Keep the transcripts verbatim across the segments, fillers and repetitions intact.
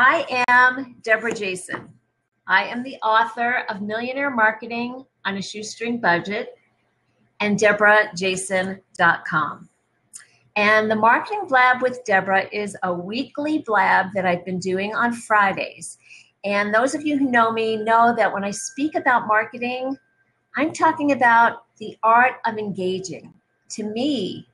I am Debra Jason. I am the author of Millionaire Marketing on a Shoestring Budget and Debra Jason dot com. And the Marketing Blab with Debra is a weekly blab that I've been doing on Fridays. And those of you who know me know that when I speak about marketing, I'm talking about the art of engaging. To me,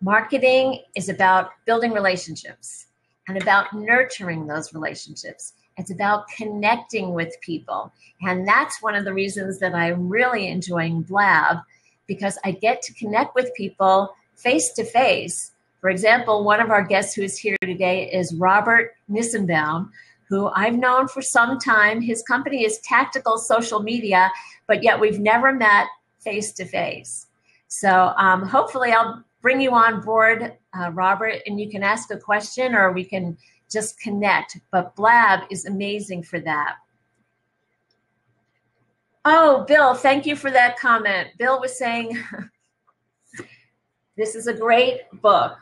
marketing is about building relationships and about nurturing those relationships. It's about connecting with people. And that's one of the reasons that I'm really enjoying Blab, because I get to connect with people face to face. For example, one of our guests who is here today is Robert Nissenbaum, who I've known for some time. His company is Tactical Social Media, but yet we've never met face to face. So um, hopefully I'll bring you on board, uh, Robert, and you can ask a question or we can just connect. But Blab is amazing for that. Oh, Bill, thank you for that comment. Bill was saying, this is a great book.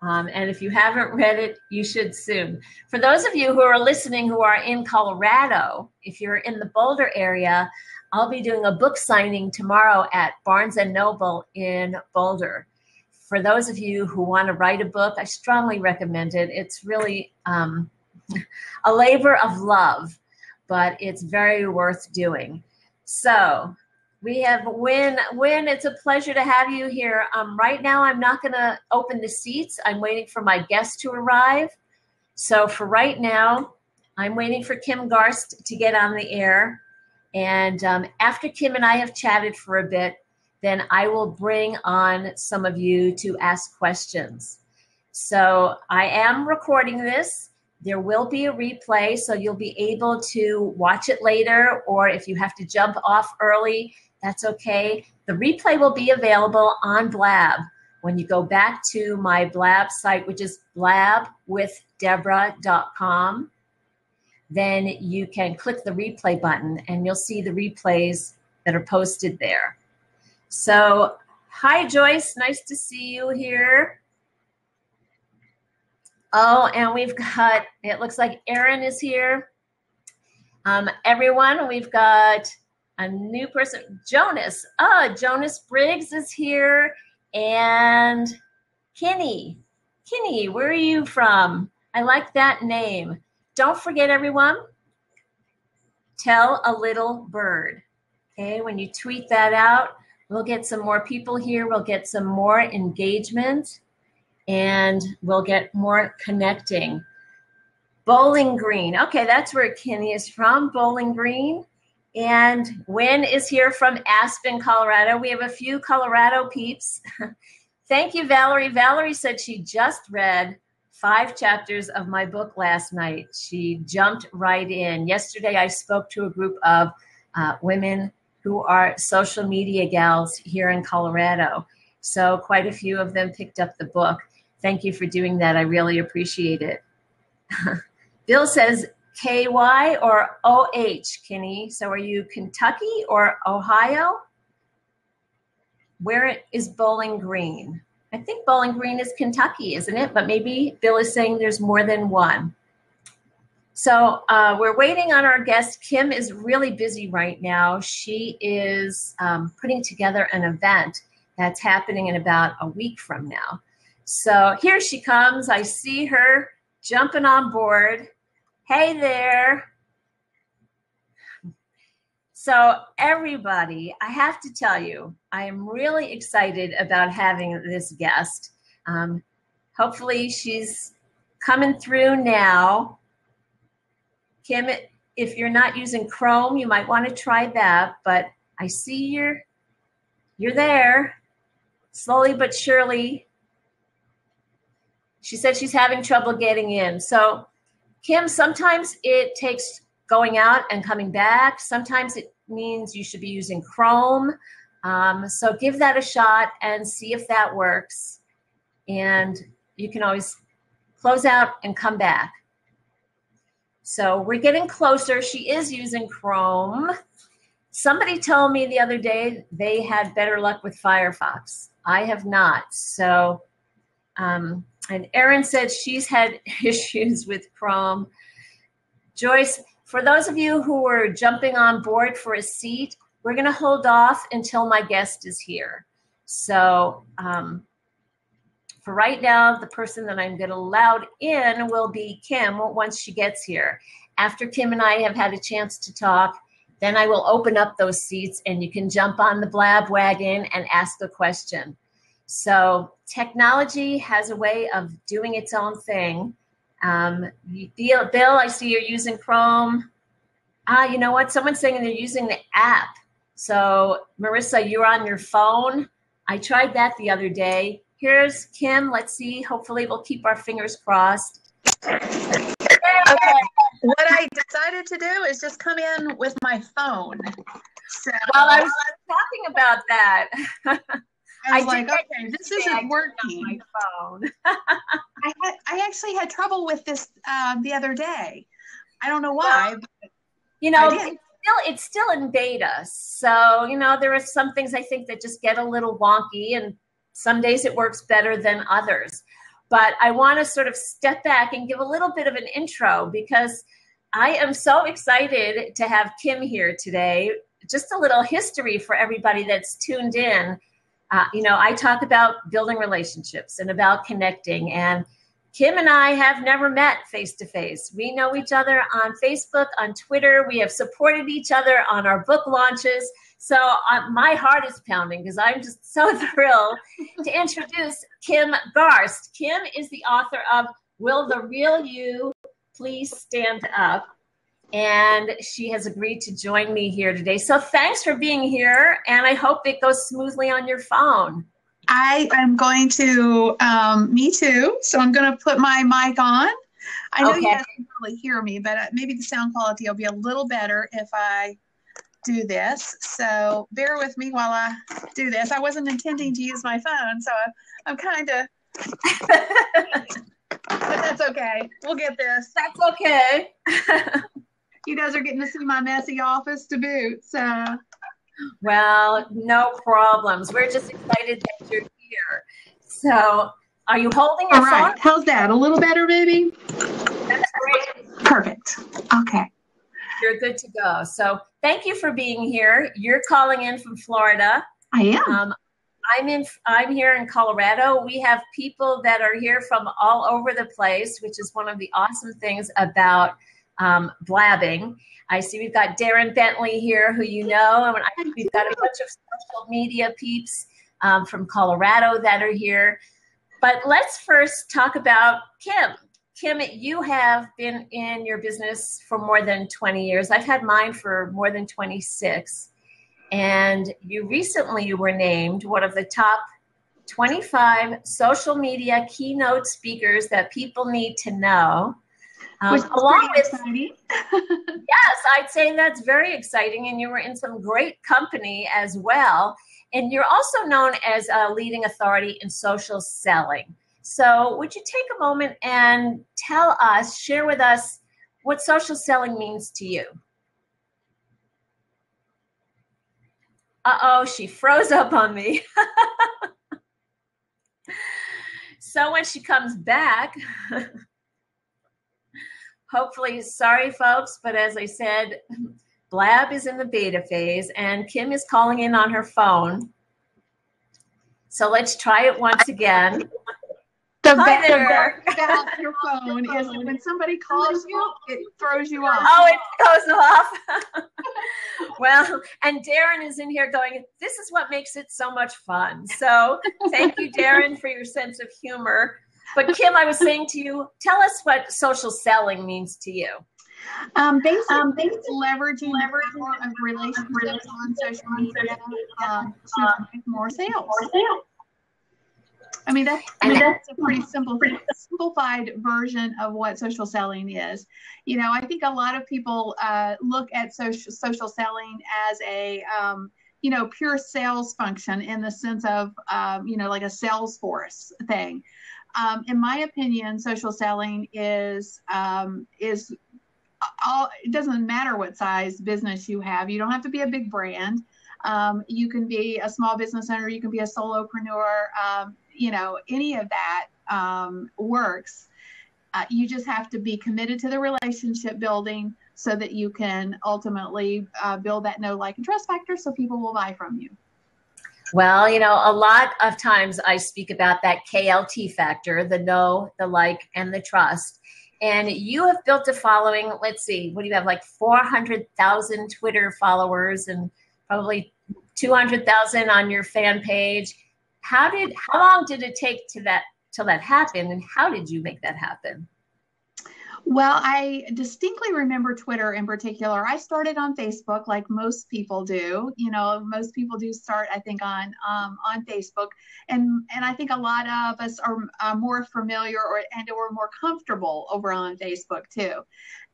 Um, and if you haven't read it, you should soon. For those of you who are listening who are in Colorado, if you're in the Boulder area, I'll be doing a book signing tomorrow at Barnes and Noble in Boulder. For those of you who want to write a book, I strongly recommend it. It's really um, a labor of love, but it's very worth doing. So we have Wynn. Wynn, it's a pleasure to have you here. Um, right now, I'm not going to open the seats. I'm waiting for my guests to arrive. So for right now, I'm waiting for Kim Garst to get on the air. And um, after Kim and I have chatted for a bit, then I will bring on some of you to ask questions. So I am recording this. There will be a replay, so you'll be able to watch it later, or if you have to jump off early, that's okay. The replay will be available on Blab when you go back to my Blab site, which is blab with debra dot com. Then you can click the replay button, and you'll see the replays that are posted there. So, hi, Joyce. Nice to see you here. Oh, and we've got, it looks like Erin is here. Um, everyone, we've got a new person. Jonas. Oh, Jonas Briggs is here. And Kenny. Kenny, where are you from? I like that name. Don't forget, everyone, tell a little bird. Okay, when you tweet that out, we'll get some more people here. We'll get some more engagement, and we'll get more connecting. Bowling Green. Okay, that's where Kenny is from, Bowling Green. And Wynn is here from Aspen, Colorado. We have a few Colorado peeps. Thank you, Valerie. Valerie said she just read five chapters of my book last night. She jumped right in. Yesterday, I spoke to a group of uh, women who are social media gals here in Colorado. So quite a few of them picked up the book. Thank you for doing that. I really appreciate it. Bill says K Y or O H, Kenny. So are you Kentucky or Ohio? Where is Bowling Green? I think Bowling Green is Kentucky, isn't it? But maybe Bill is saying there's more than one. So uh, we're waiting on our guest. Kim is really busy right now. She is um, putting together an event that's happening in about a week from now. So here she comes. I see her jumping on board. Hey there. So everybody, I have to tell you, I am really excited about having this guest. Um, hopefully she's coming through now. Kim, if you're not using Chrome, you might want to try that, but I see you're, you're there. Slowly but surely. She said she's having trouble getting in. So, Kim, sometimes it takes going out and coming back. Sometimes it means you should be using Chrome. Um, so give that a shot and see if that works. And you can always close out and come back. So we're getting closer. She is using Chrome. Somebody told me the other day they had better luck with Firefox. I have not. So, um, and Erin said she's had issues with Chrome. Joyce, for those of you who are jumping on board for a seat, we're going to hold off until my guest is here. So um, for right now, the person that I'm going to allow in will be Kim once she gets here. After Kim and I have had a chance to talk, then I will open up those seats and you can jump on the Blab wagon and ask a question. So technology has a way of doing its own thing. Um, Bill, Bill, I see you're using Chrome. Ah, you know what? Someone's saying they're using the app. So Marissa, you're on your phone. I tried that the other day. Here's Kim. Let's see. Hopefully we'll keep our fingers crossed. Okay. What I decided to do is just come in with my phone. So, well, I was talking about that. I was I like, okay, this isn't working. My phone. I had, I actually had trouble with this um, the other day. I don't know why. Well, but you know, it's still, it's still in beta. So, you know, there are some things I think that just get a little wonky, and some days it works better than others. But I want to sort of step back and give a little bit of an intro, because I am so excited to have Kim here today. Just a little history for everybody that's tuned in. Uh, you know, I talk about building relationships and about connecting. And Kim and I have never met face-to-face. We know each other on Facebook, on Twitter. We have supported each other on our book launches. So uh, my heart is pounding because I'm just so thrilled to introduce Kim Garst. Kim is the author of Will the Real You Please Stand Up? And she has agreed to join me here today. So thanks for being here, and I hope it goes smoothly on your phone. I am going to, um, me too, so I'm going to put my mic on. I know okay. You guys can probably hear me, but maybe the sound quality will be a little better if I do this. So bear with me while I do this. I wasn't intending to use my phone, so I'm kind of, but that's okay. We'll get this. That's okay. You guys are getting to see my messy office to boot, so. Well, no problems. We're just excited that you're here. So are you holding your All right. phone? How's that? A little better, maybe? That's great. Perfect. Okay. You're good to go. So thank you for being here. You're calling in from Florida. I am. Um, I'm in. I'm here in Colorado. We have people that are here from all over the place, which is one of the awesome things about um, blabbing. I see we've got Darren Bentley here, who you know, and I, we've got a bunch of social media peeps um, from Colorado that are here. But let's first talk about Kim. Kim, you have been in your business for more than twenty years. I've had mine for more than twenty-six. And you recently were named one of the top twenty-five social media keynote speakers that people need to know. Um, Which is along with, exciting. Yes, I'd say that's very exciting. And you were in some great company as well. And you're also known as a leading authority in social selling. So would you take a moment and tell us, share with us what social selling means to you? Uh-oh, she froze up on me. So when she comes back, hopefully, sorry, folks, but as I said, Blab is in the beta phase, and Kim is calling in on her phone. So let's try it once again. The bad thing about your phone is when somebody calls you, it throws you off. Oh, it throws off. Well, and Darren is in here going, this is what makes it so much fun. So thank you, Darren, for your sense of humor. But Kim, I was saying to you, tell us what social selling means to you. Um, basically, um, basically leveraging, leveraging the power of relationships, relationships on social media um, to make more sales. More sales. I mean, that, I mean, that's a pretty simple, pretty simplified version of what social selling is. You know, I think a lot of people uh, look at social, social selling as a, um, you know, pure sales function in the sense of, um, you know, like a sales force thing. Um, in my opinion, social selling is, um, is all, it doesn't matter what size business you have. You don't have to be a big brand. Um, you can be a small business owner. You can be a solopreneur. Um, you know, any of that um, works. Uh, you just have to be committed to the relationship building so that you can ultimately uh, build that know, like, and trust factor so people will buy from you. Well, you know, a lot of times I speak about that K L T factor, the know, the like, and the trust. And you have built a following, let's see, what do you have, like four hundred thousand Twitter followers and probably two hundred thousand on your fan page. How did, how long did it take to that, till that happened, and how did you make that happen? Well, I distinctly remember Twitter in particular. I started on Facebook like most people do. You know, most people do start, I think, on um, on Facebook. And and I think a lot of us are, are more familiar or and or more comfortable over on Facebook too.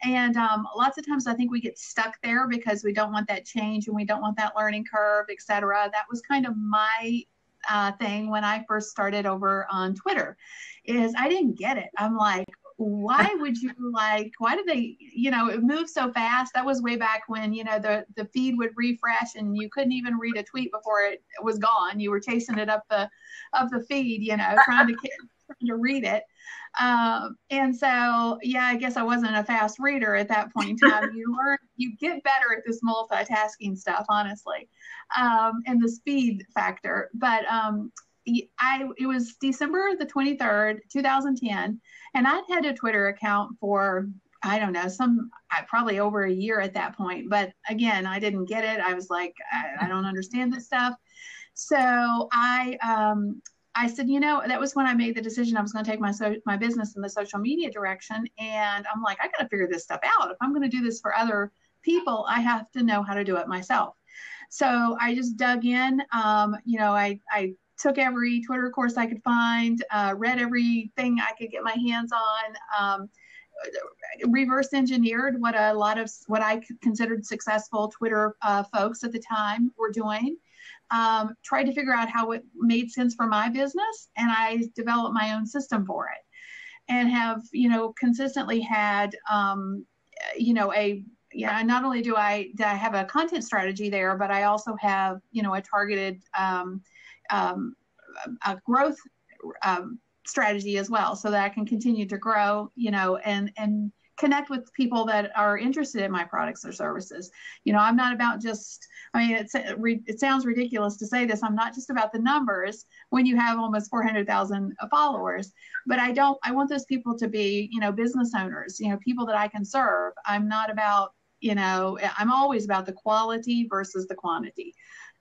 And um, lots of times I think we get stuck there because we don't want that change and we don't want that learning curve, et cetera. That was kind of my uh, thing when I first started over on Twitter, is I didn't get it. I'm like, why would you like, why did they, you know, it moved so fast. That was way back when, you know, the, the feed would refresh and you couldn't even read a tweet before it was gone. You were chasing it up the, up the feed, you know, trying to, trying to read it. Um, and so, yeah, I guess I wasn't a fast reader at that point in time. You learn, you get better at this multitasking stuff, honestly, um, and the speed factor. But, um, I, it was December the twenty-third, two thousand ten, and I'd had a Twitter account for, I don't know, some, I probably over a year at that point. But again, I didn't get it. I was like, I, I don't understand this stuff. So I, um, I said, you know, that was when I made the decision I was going to take my so, my business in the social media direction. And I'm like, I got to figure this stuff out. If I'm going to do this for other people, I have to know how to do it myself. So I just dug in. Um, you know, I, I, took every Twitter course I could find, uh, read everything I could get my hands on, um, reverse engineered what a lot of what I considered successful Twitter uh, folks at the time were doing, um, tried to figure out how it made sense for my business, and I developed my own system for it, and have, you know, consistently had, um, you know, a Yeah, not only do I, do I have a content strategy there, but I also have, you know, a targeted um, um, a growth um, strategy as well, so that I can continue to grow, you know, and, and connect with people that are interested in my products or services. You know, I'm not about just, I mean, it's, it sounds ridiculous to say this. I'm not just about the numbers when you have almost four hundred thousand followers, but I don't, I want those people to be, you know, business owners, you know, people that I can serve. I'm not about, you know, I'm always about the quality versus the quantity.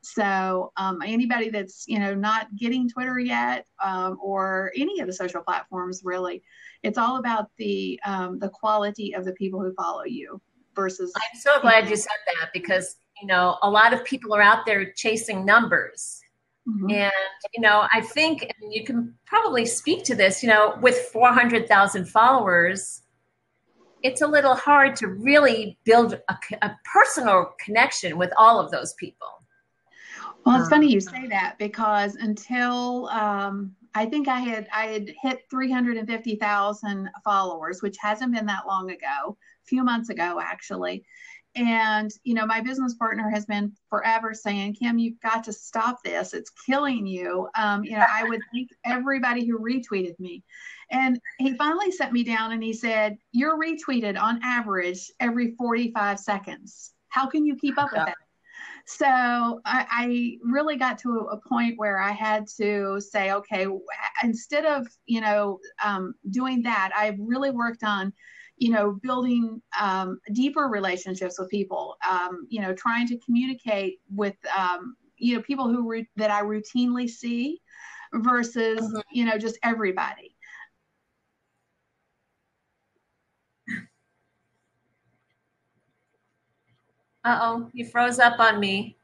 So um, anybody that's, you know, not getting Twitter yet um, or any of the social platforms, really, it's all about the um, the quality of the people who follow you versus. I'm so glad you said that, because, you know, a lot of people are out there chasing numbers. Mm-hmm. And, you know, I think, and you can probably speak to this, you know, with four hundred thousand followers, it's a little hard to really build a, a personal connection with all of those people. Well, it's funny you say that, because until um, I think I had I had hit three hundred fifty thousand followers, which hasn't been that long ago, a few months ago, actually. And, you know, my business partner has been forever saying, Kim, you've got to stop this. It's killing you. Um, you know, I would thank everybody who retweeted me. And he finally sat me down and he said, you're retweeted on average every forty-five seconds. How can you keep up with that? So I, I really got to a point where I had to say, okay, instead of, you know, um, doing that, I've really worked on, you know, building um, deeper relationships with people, um, you know, trying to communicate with, um, you know, people who re- that I routinely see versus, mm-hmm. you know, just everybody. Uh-oh, you froze up on me.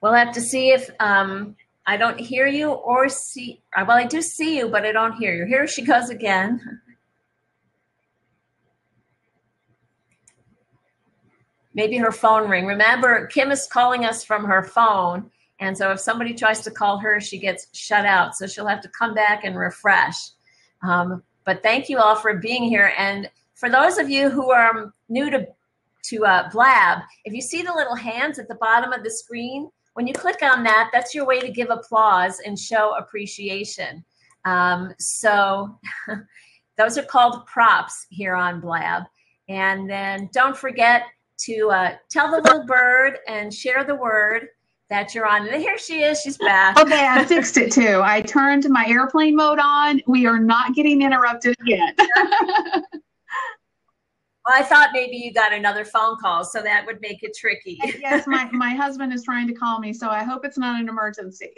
We'll have to see if um, I don't hear you or see. Well, I do see you, but I don't hear you. Here she goes again. Maybe her phone ring. Remember, Kim is calling us from her phone. And so if somebody tries to call her, she gets shut out. So she'll have to come back and refresh. Um, But thank you all for being here. And for those of you who are new to, to uh, Blab, if you see the little hands at the bottom of the screen, when you click on that, that's your way to give applause and show appreciation. Um, so those are called props here on Blab. And then don't forget to uh, tell the little bird and share the word that you're on. And here she is. She's back. Okay, I fixed it too. I turned my airplane mode on. We are not getting interrupted again. Well, I thought maybe you got another phone call, so that would make it tricky. Yes, my, my husband is trying to call me, so I hope it's not an emergency.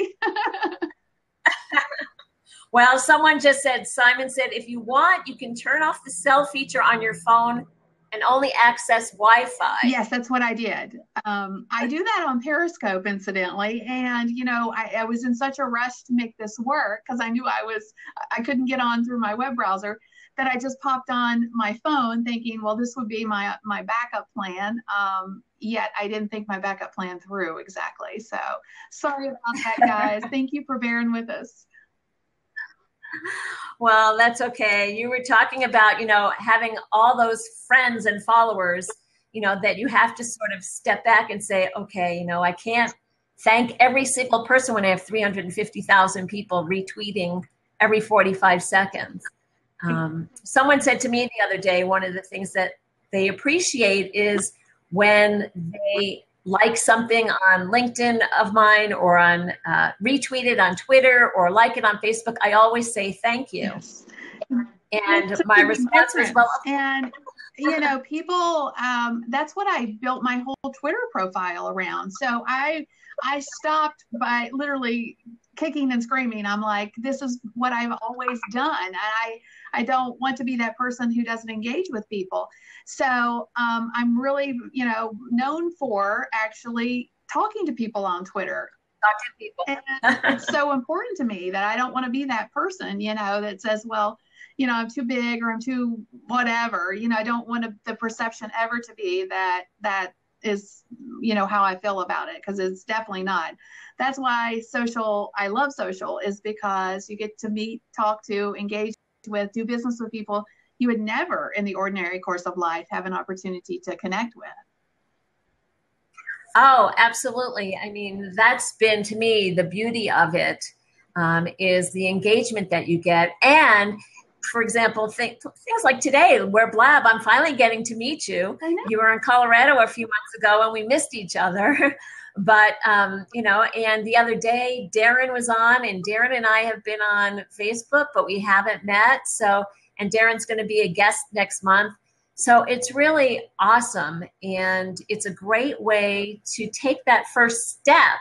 Well, someone just said, Simon said, if you want, you can turn off the cell feature on your phone and only access Wi-Fi. Yes, that's what I did. Um, I do that on Periscope, incidentally. And, you know, I, I was in such a rush to make this work because I knew I was, I couldn't get on through my web browser, that I just popped on my phone thinking, well, this would be my my backup plan. Um, yet I didn't think my backup plan through exactly. So sorry about that, guys. Thank you for bearing with us. Well, that's okay. You were talking about, you know, having all those friends and followers, you know, that you have to sort of step back and say, okay, you know, I can't thank every single person when I have three hundred fifty thousand people retweeting every forty-five seconds. Um, someone said to me the other day, one of the things that they appreciate is when they like something on LinkedIn of mine or on uh, retweet it on Twitter or like it on Facebook, I always say thank you. Yes. And my response was, well, and you know, people, um, that's what I built my whole Twitter profile around. So I, I stopped by literally kicking and screaming. I'm like, this is what I've always done. And I, I don't want to be that person who doesn't engage with people. So um, I'm really, you know, known for actually talking to people on Twitter. Talking to people. And it's so important to me that I don't want to be that person, you know, that says, well, you know, I'm too big or I'm too whatever, you know, I don't want to, the perception ever to be that, that is, you know, how I feel about it. Cause it's definitely not. That's why social, I love social, is because you get to meet, talk to, engage with, do business with people you would never in the ordinary course of life have an opportunity to connect with. Oh, absolutely. I mean, that's been to me, the beauty of it, um, is the engagement that you get. And for example, th- things like today, where Blab, I'm finally getting to meet you. I know. You were in Colorado a few months ago and we missed each other. But, um, you know, and the other day, Darren was on, and Darren and I have been on Facebook, but we haven't met. So, and Darren's going to be a guest next month. So it's really awesome. And it's a great way to take that first step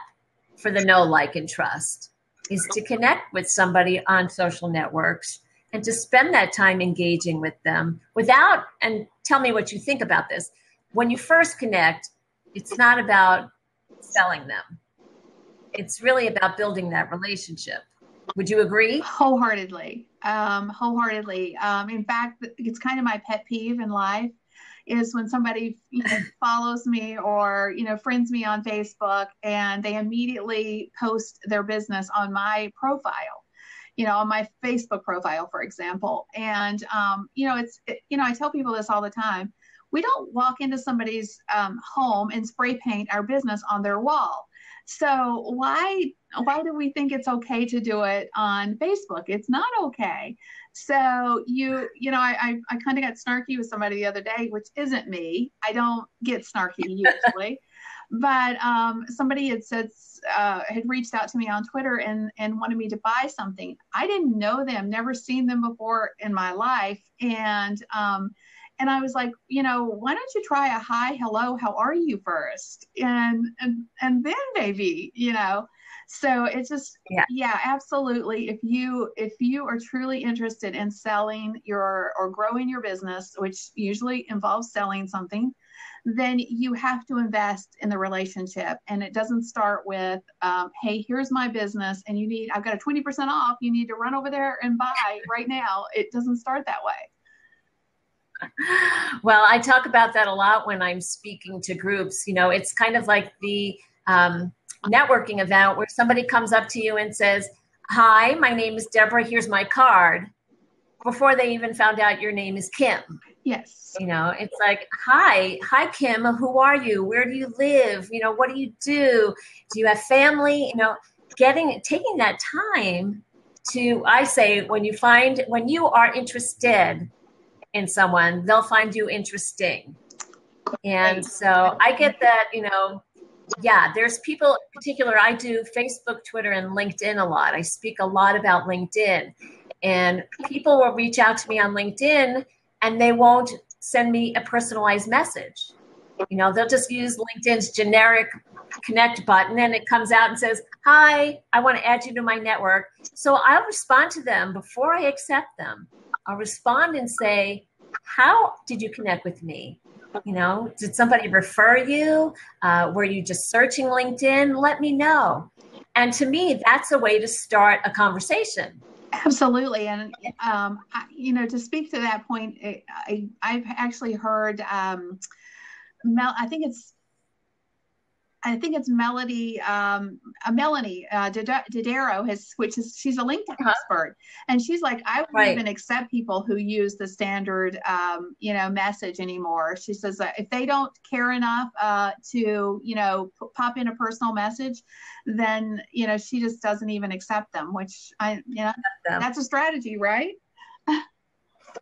for the know, like, and trust, is to connect with somebody on social networks and to spend that time engaging with them without, and tell me what you think about this. When you first connect, it's not about selling them. It's really about building that relationship. Would you agree? Wholeheartedly. Um, wholeheartedly. Um, in fact, it's kind of my pet peeve in life is when somebody, you know, follows me or, you know, friends me on Facebook and they immediately post their business on my profile, you know, on my Facebook profile, for example. And, um, you know, it's, it, you know, I tell people this all the time. We don't walk into somebody's um, home and spray paint our business on their wall. So why why do we think it's okay to do it on Facebook? It's not okay. So you you know, I I, I kind of got snarky with somebody the other day, which isn't me. I don't get snarky usually, but um, somebody had said uh, had reached out to me on Twitter and and wanted me to buy something. I didn't know them, never seen them before in my life, and um, And I was like, you know, why don't you try a hi, hello, how are you first? And and, and then maybe, you know, so it's just, yeah. yeah, absolutely. If you if you are truly interested in selling your or growing your business, which usually involves selling something, then you have to invest in the relationship. And it doesn't start with, um, hey, here's my business and you need, I've got a twenty percent off. You need to run over there and buy right now. It doesn't start that way. Well, I talk about that a lot when I'm speaking to groups. You know, it's kind of like the um, networking event where somebody comes up to you and says, hi, my name is Debra, here's my card, before they even found out your name is Kim. Yes. You know, it's like, hi, hi, Kim, who are you? Where do you live? You know, what do you do? Do you have family? You know, getting, taking that time to, I say, when you find, when you are interested in someone, they'll find you interesting. And so I get that, you know, yeah, there's people in particular. I do Facebook, Twitter, and LinkedIn a lot. I speak a lot about LinkedIn, and people will reach out to me on LinkedIn, and they won't send me a personalized message. You know, they'll just use LinkedIn's generic connect button, and it comes out and says, hi, I want to add you to my network. So I'll respond to them before I accept them. I'll respond and say, how did you connect with me? You know, did somebody refer you? Uh, were you just searching LinkedIn? Let me know. And to me, that's a way to start a conversation. Absolutely. And, um, I, you know, to speak to that point, I, I, I've actually heard, um, Mel, I think it's, I think it's Melody, um, uh, Melanie uh, Dodaro has, which is, she's a LinkedIn uh-huh. expert. And she's like, I wouldn't right. even accept people who use the standard, um, you know, message anymore. She says, uh, if they don't care enough uh, to, you know, p- pop in a personal message, then, you know, she just doesn't even accept them, which I, you know, that's a strategy, right?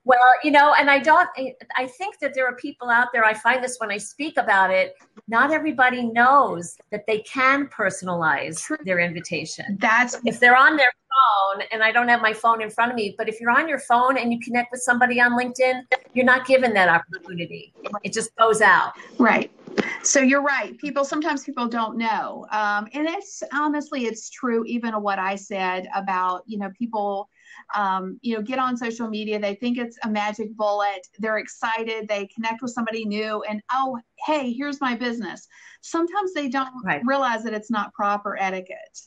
Well, you know, and I don't, I think that there are people out there, I find this when I speak about it, not everybody knows that they can personalize their invitation. That's if they're on their phone, and I don't have my phone in front of me, but if you're on your phone and you connect with somebody on LinkedIn, you're not given that opportunity. It just goes out. Right. So you're right. People, sometimes people don't know. Um, and it's honestly, it's true. Even what I said about, you know, people, um, you know, get on social media. They think it's a magic bullet. They're excited. They connect with somebody new and, oh, hey, here's my business. Sometimes they don't right. realize that it's not proper etiquette.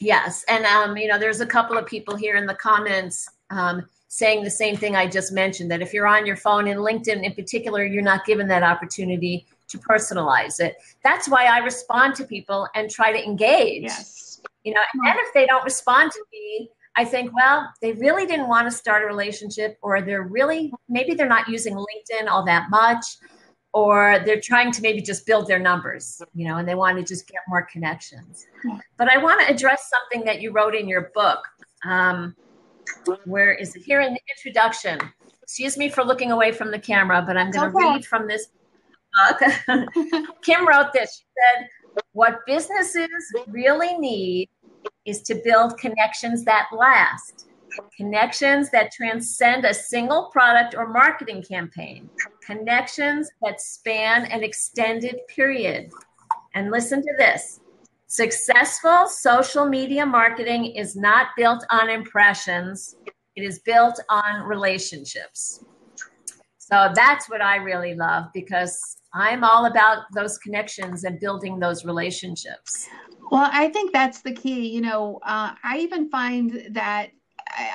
Yes. And, um, you know, there's a couple of people here in the comments, um, saying the same thing I just mentioned, that if you're on your phone and LinkedIn in particular, you're not given that opportunity to personalize it. That's why I respond to people and try to engage. Yes. You know, and if they don't respond to me, I think, well, they really didn't want to start a relationship, or they're really, maybe they're not using LinkedIn all that much, or they're trying to maybe just build their numbers, you know, and they want to just get more connections. But I want to address something that you wrote in your book. Um, where is it? Here in the introduction. Excuse me for looking away from the camera, but I'm going to okay. read from this book. Kim wrote this. She said, what businesses really need is to build connections that last, connections that transcend a single product or marketing campaign, connections that span an extended period. And listen to this. Successful social media marketing is not built on impressions. It is built on relationships. So that's what I really love, because I'm all about those connections and building those relationships. Well, I think that's the key. You know, uh, I even find that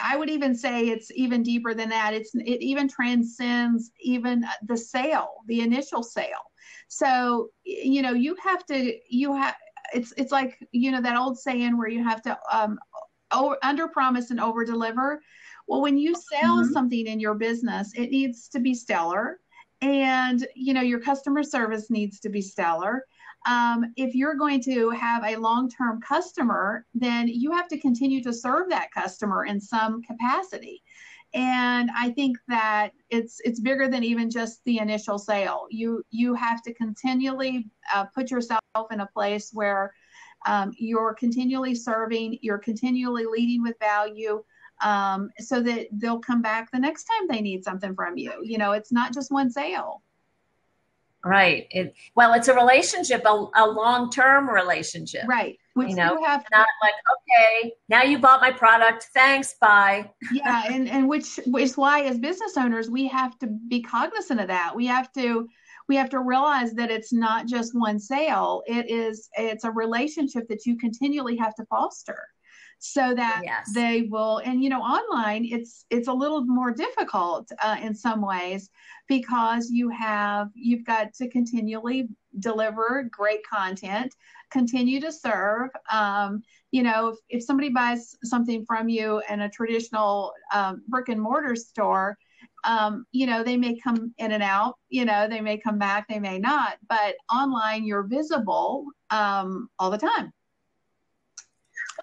I would even say it's even deeper than that. It's it even transcends even the sale, the initial sale. So, you know, you have to, you have, it's it's like, you know, that old saying where you have to um, over, under promise and over deliver. Well, when you sell mm-hmm. something in your business, it needs to be stellar. And, you know, your customer service needs to be stellar. Um, if you're going to have a long-term customer, then you have to continue to serve that customer in some capacity. And I think that it's it's bigger than even just the initial sale. You you have to continually uh, put yourself in a place where um, you're continually serving, you're continually leading with value, um, so that they'll come back the next time they need something from you. You know, it's not just one sale. Right. It, well, it's a relationship, a, a long-term relationship. Right. Which you know, you have to, not like, okay, now you bought my product. Thanks. Bye. Yeah. And, and which is why as business owners, we have to be cognizant of that. We have to, we have to realize that it's not just one sale. It is, it's a relationship that you continually have to foster. So that yes. they will, and you know, online it's it's a little more difficult uh, in some ways, because you have you've got to continually deliver great content, continue to serve. Um, you know, if, if somebody buys something from you in a traditional um, brick and mortar store, um, you know, they may come in and out, you know, they may come back, they may not, but online you're visible um, all the time.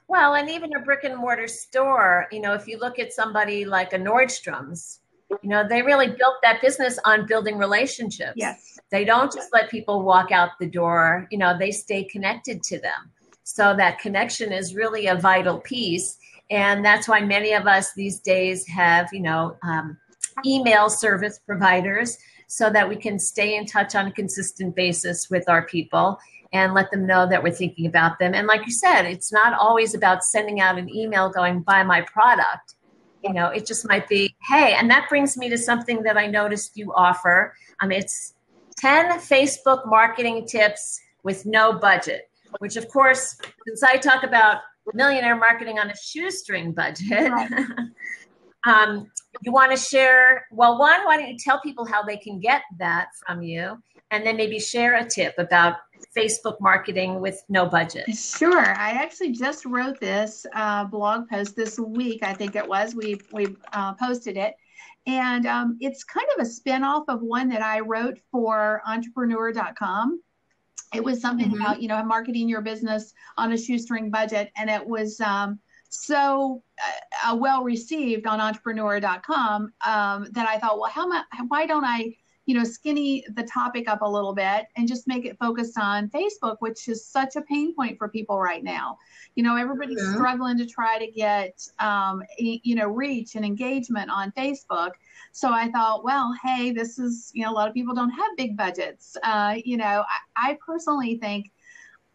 Well, and even a brick and mortar store, you know, if you look at somebody like a Nordstrom's, you know, they really built that business on building relationships. Yes. They don't just let people walk out the door, you know, they stay connected to them. So that connection is really a vital piece. And that's why many of us these days have, you know, um, email service providers so that we can stay in touch on a consistent basis with our people and let them know that we're thinking about them. And like you said, it's not always about sending out an email going, buy my product. You know, it just might be, hey, and that brings me to something that I noticed you offer. Um, it's ten Facebook marketing tips with no budget, which, of course, since I talk about millionaire marketing on a shoestring budget, right. um, you want to share, well, one, why don't you tell people how they can get that from you, and then maybe share a tip about Facebook marketing with no budget. Sure. I actually just wrote this uh, blog post this week, I think it was. We we uh, posted it. And um, it's kind of a spinoff of one that I wrote for entrepreneur dot com. It was something mm-hmm. about, you know, marketing your business on a shoestring budget. And it was um, so uh, well-received on entrepreneur dot com um, that I thought, well, how much, why don't I, you know, skinny the topic up a little bit and just make it focused on Facebook, which is such a pain point for people right now. You know, everybody's mm-hmm. struggling to try to get, um, e- you know, reach and engagement on Facebook. So I thought, well, hey, this is, you know, a lot of people don't have big budgets. Uh, you know, I, I personally think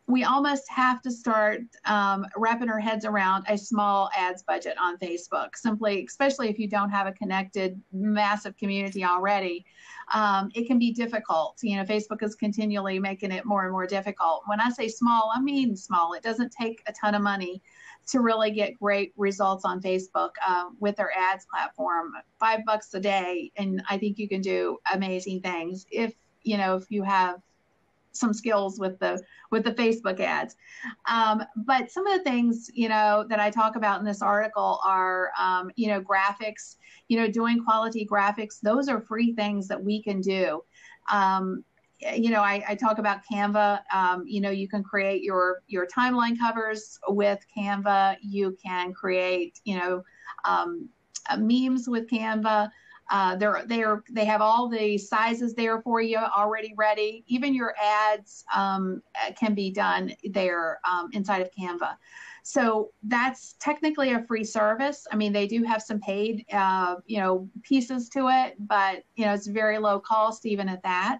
we almost have to start um, wrapping our heads around a small ads budget on Facebook, simply, especially if you don't have a connected massive community already. Um, it can be difficult. You know, Facebook is continually making it more and more difficult. When I say small, I mean small. It doesn't take a ton of money to really get great results on Facebook uh, with their ads platform. Five bucks a day, and I think you can do amazing things if, you know, if you have some skills with the with the Facebook ads. Um, but some of the things, you know, that I talk about in this article are, um, you know, graphics, you know, doing quality graphics. Those are free things that we can do. Um, you know, I, I talk about Canva. Um, you know, you can create your your timeline covers with Canva. You can create, you know, um, uh, memes with Canva. Uh, they're, they're, they have all the sizes there for you already ready. Even your ads um, can be done there um, inside of Canva. So that's technically a free service. I mean, they do have some paid, uh, you know, pieces to it, but, you know, it's very low cost even at that.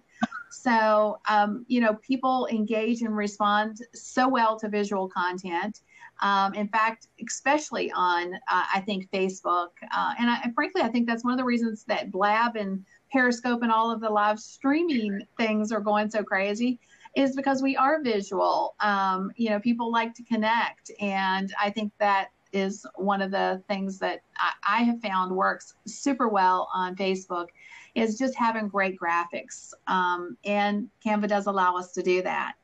So, um, you know, people engage and respond so well to visual content. Um, in fact, especially on, uh, I think, Facebook. Uh, and I, frankly, I think that's one of the reasons that Blab and Periscope and all of the live streaming things are going so crazy is because we are visual. Um, you know, people like to connect. And I think that is one of the things that I, I have found works super well on Facebook is just having great graphics. Um, and Canva does allow us to do that.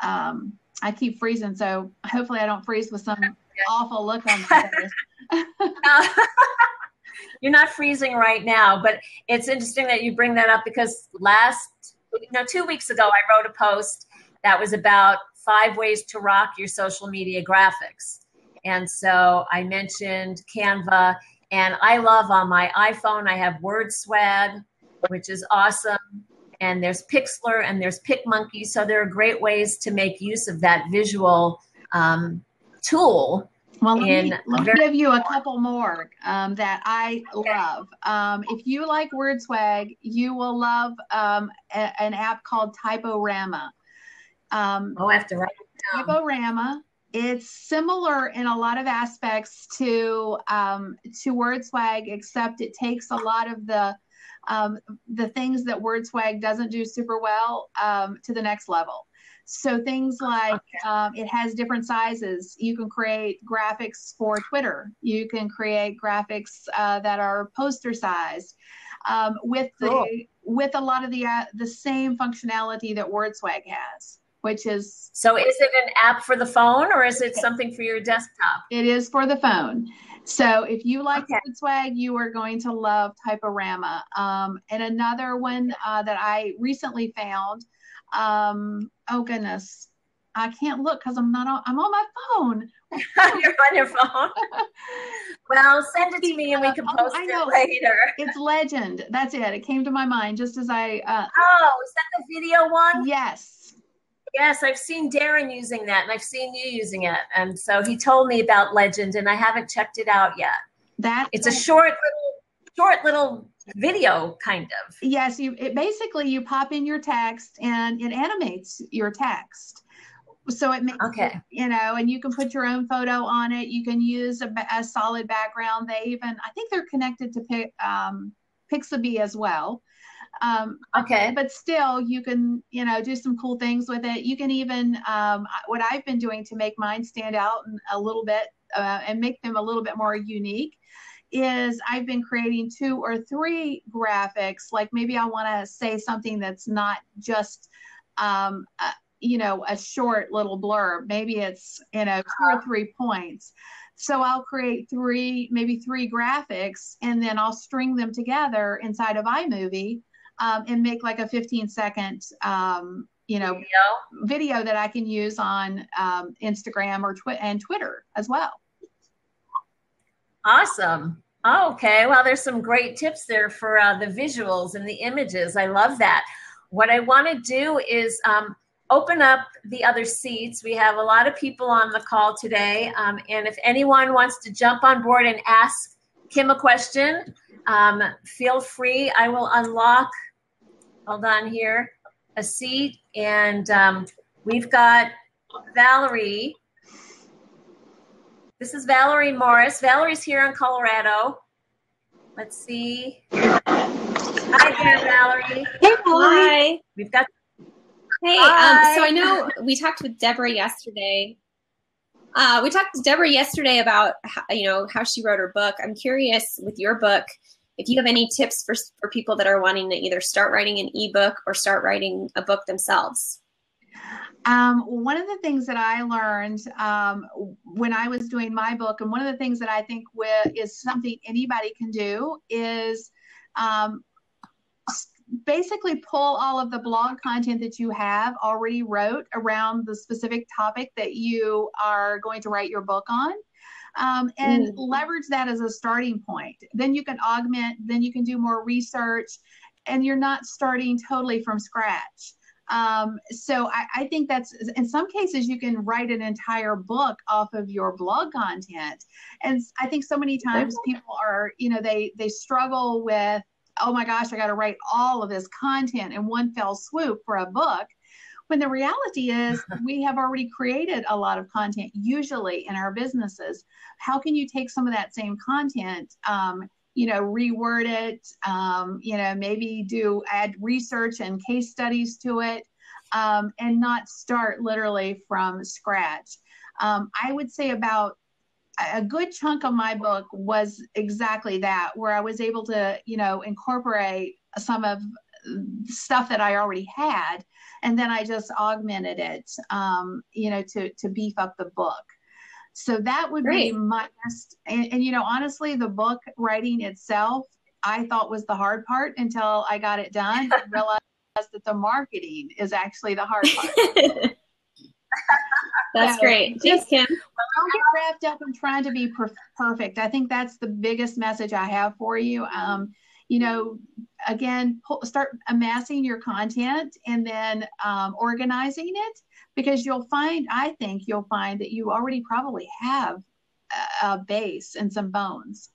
Um, I keep freezing, so hopefully I don't freeze with some awful look on my face. You're not freezing right now, but it's interesting that you bring that up because last, you know, two weeks ago, I wrote a post that was about five ways to rock your social media graphics. And so I mentioned Canva, and I love on my iPhone, I have WordSwag, which is awesome. And there's Pixlr and there's PicMonkey. So there are great ways to make use of that visual um, tool. Well, let me, let me give you a couple more um, that I love. Um, if you like WordSwag, you will love um, a, an app called Typorama. Um, oh, I have to write it down. Typorama. It's similar in a lot of aspects to um, to WordSwag, except it takes a lot of the Um, the things that WordSwag doesn't do super well um, to the next level. So things like um, it has different sizes. You can create graphics for Twitter. You can create graphics uh, that are poster sized um, with the cool. with a lot of the uh, the same functionality that WordSwag has, which is so. Is it an app for the phone or is it something for your desktop? It is for the phone. So if you like okay. food swag, you are going to love Typorama. Um, and another one uh, that I recently found, um, oh goodness, I can't look because I'm not on, I'm on my phone. You're on your phone. Well, send it to me and we can post oh, it later. It's Legend. That's it. It came to my mind just as I. Uh, oh, is that the video one? Yes. Yes, I've seen Darren using that and I've seen you using it. And so he told me about Legend and I haven't checked it out yet. That It's a short little, short little video kind of. Yes, you, it basically you pop in your text and it animates your text. So it makes, okay. it, you know, and you can put your own photo on it. You can use a, a solid background. They even, I think they're connected to um, Pixabay as well. Um, okay. But still, you can, you know, do some cool things with it. You can even, um, what I've been doing to make mine stand out a little bit uh, and make them a little bit more unique is I've been creating two or three graphics. Like maybe I want to say something that's not just, um, a, you know, a short little blurb. Maybe it's, you know, two or three points. So I'll create three, maybe three graphics, and then I'll string them together inside of iMovie um, and make like a fifteen second, um, you know, video. video that I can use on um, Instagram or twi- and Twitter as well. Awesome. Oh, okay. Well, there's some great tips there for uh, the visuals and the images. I love that. What I want to do is, um, open up the other seats. We have a lot of people on the call today. Um, and if anyone wants to jump on board and ask Kim a question, um, feel free. I will unlock, hold on here, a seat. And um, we've got Valerie. This is Valerie Morris. Valerie's here in Colorado. Let's see. Hi there, Valerie. Hey, Valerie. Hi. We've got Hey, um, so I know we talked with Debra yesterday. Uh, we talked to Debra yesterday about how, you know, how she wrote her book. I'm curious with your book, if you have any tips for, for people that are wanting to either start writing an ebook or start writing a book themselves. Um, one of the things that I learned um, when I was doing my book, and one of the things that I think with, is something anybody can do is um, basically pull all of the blog content that you have already wrote around the specific topic that you are going to write your book on um, and mm. leverage that as a starting point. Then you can augment, then you can do more research, and you're not starting totally from scratch. Um, so I, I think that's, in some cases, you can write an entire book off of your blog content. And I think so many times people are, you know, they, they struggle with, oh my gosh, I got to write all of this content in one fell swoop for a book. When the reality is we have already created a lot of content usually in our businesses. How can you take some of that same content, um, you know, reword it, um, you know, maybe do add research and case studies to it um, and not start literally from scratch. Um, I would say about a good chunk of my book was exactly that, where I was able to, you know, incorporate some of stuff that I already had, and then I just augmented it, um, you know, to, to beef up the book. So that would Great. be my best. And, and, you know, honestly, the book writing itself, I thought was the hard part until I got it done and realized that the marketing is actually the hard part. That's yeah. great. Thanks, Kim. Don't get wrapped up in trying to be per- perfect. I think that's the biggest message I have for you. Um, you know, again, pull, start amassing your content and then um, organizing it, because you'll find, I think you'll find that you already probably have a, a base and some bones.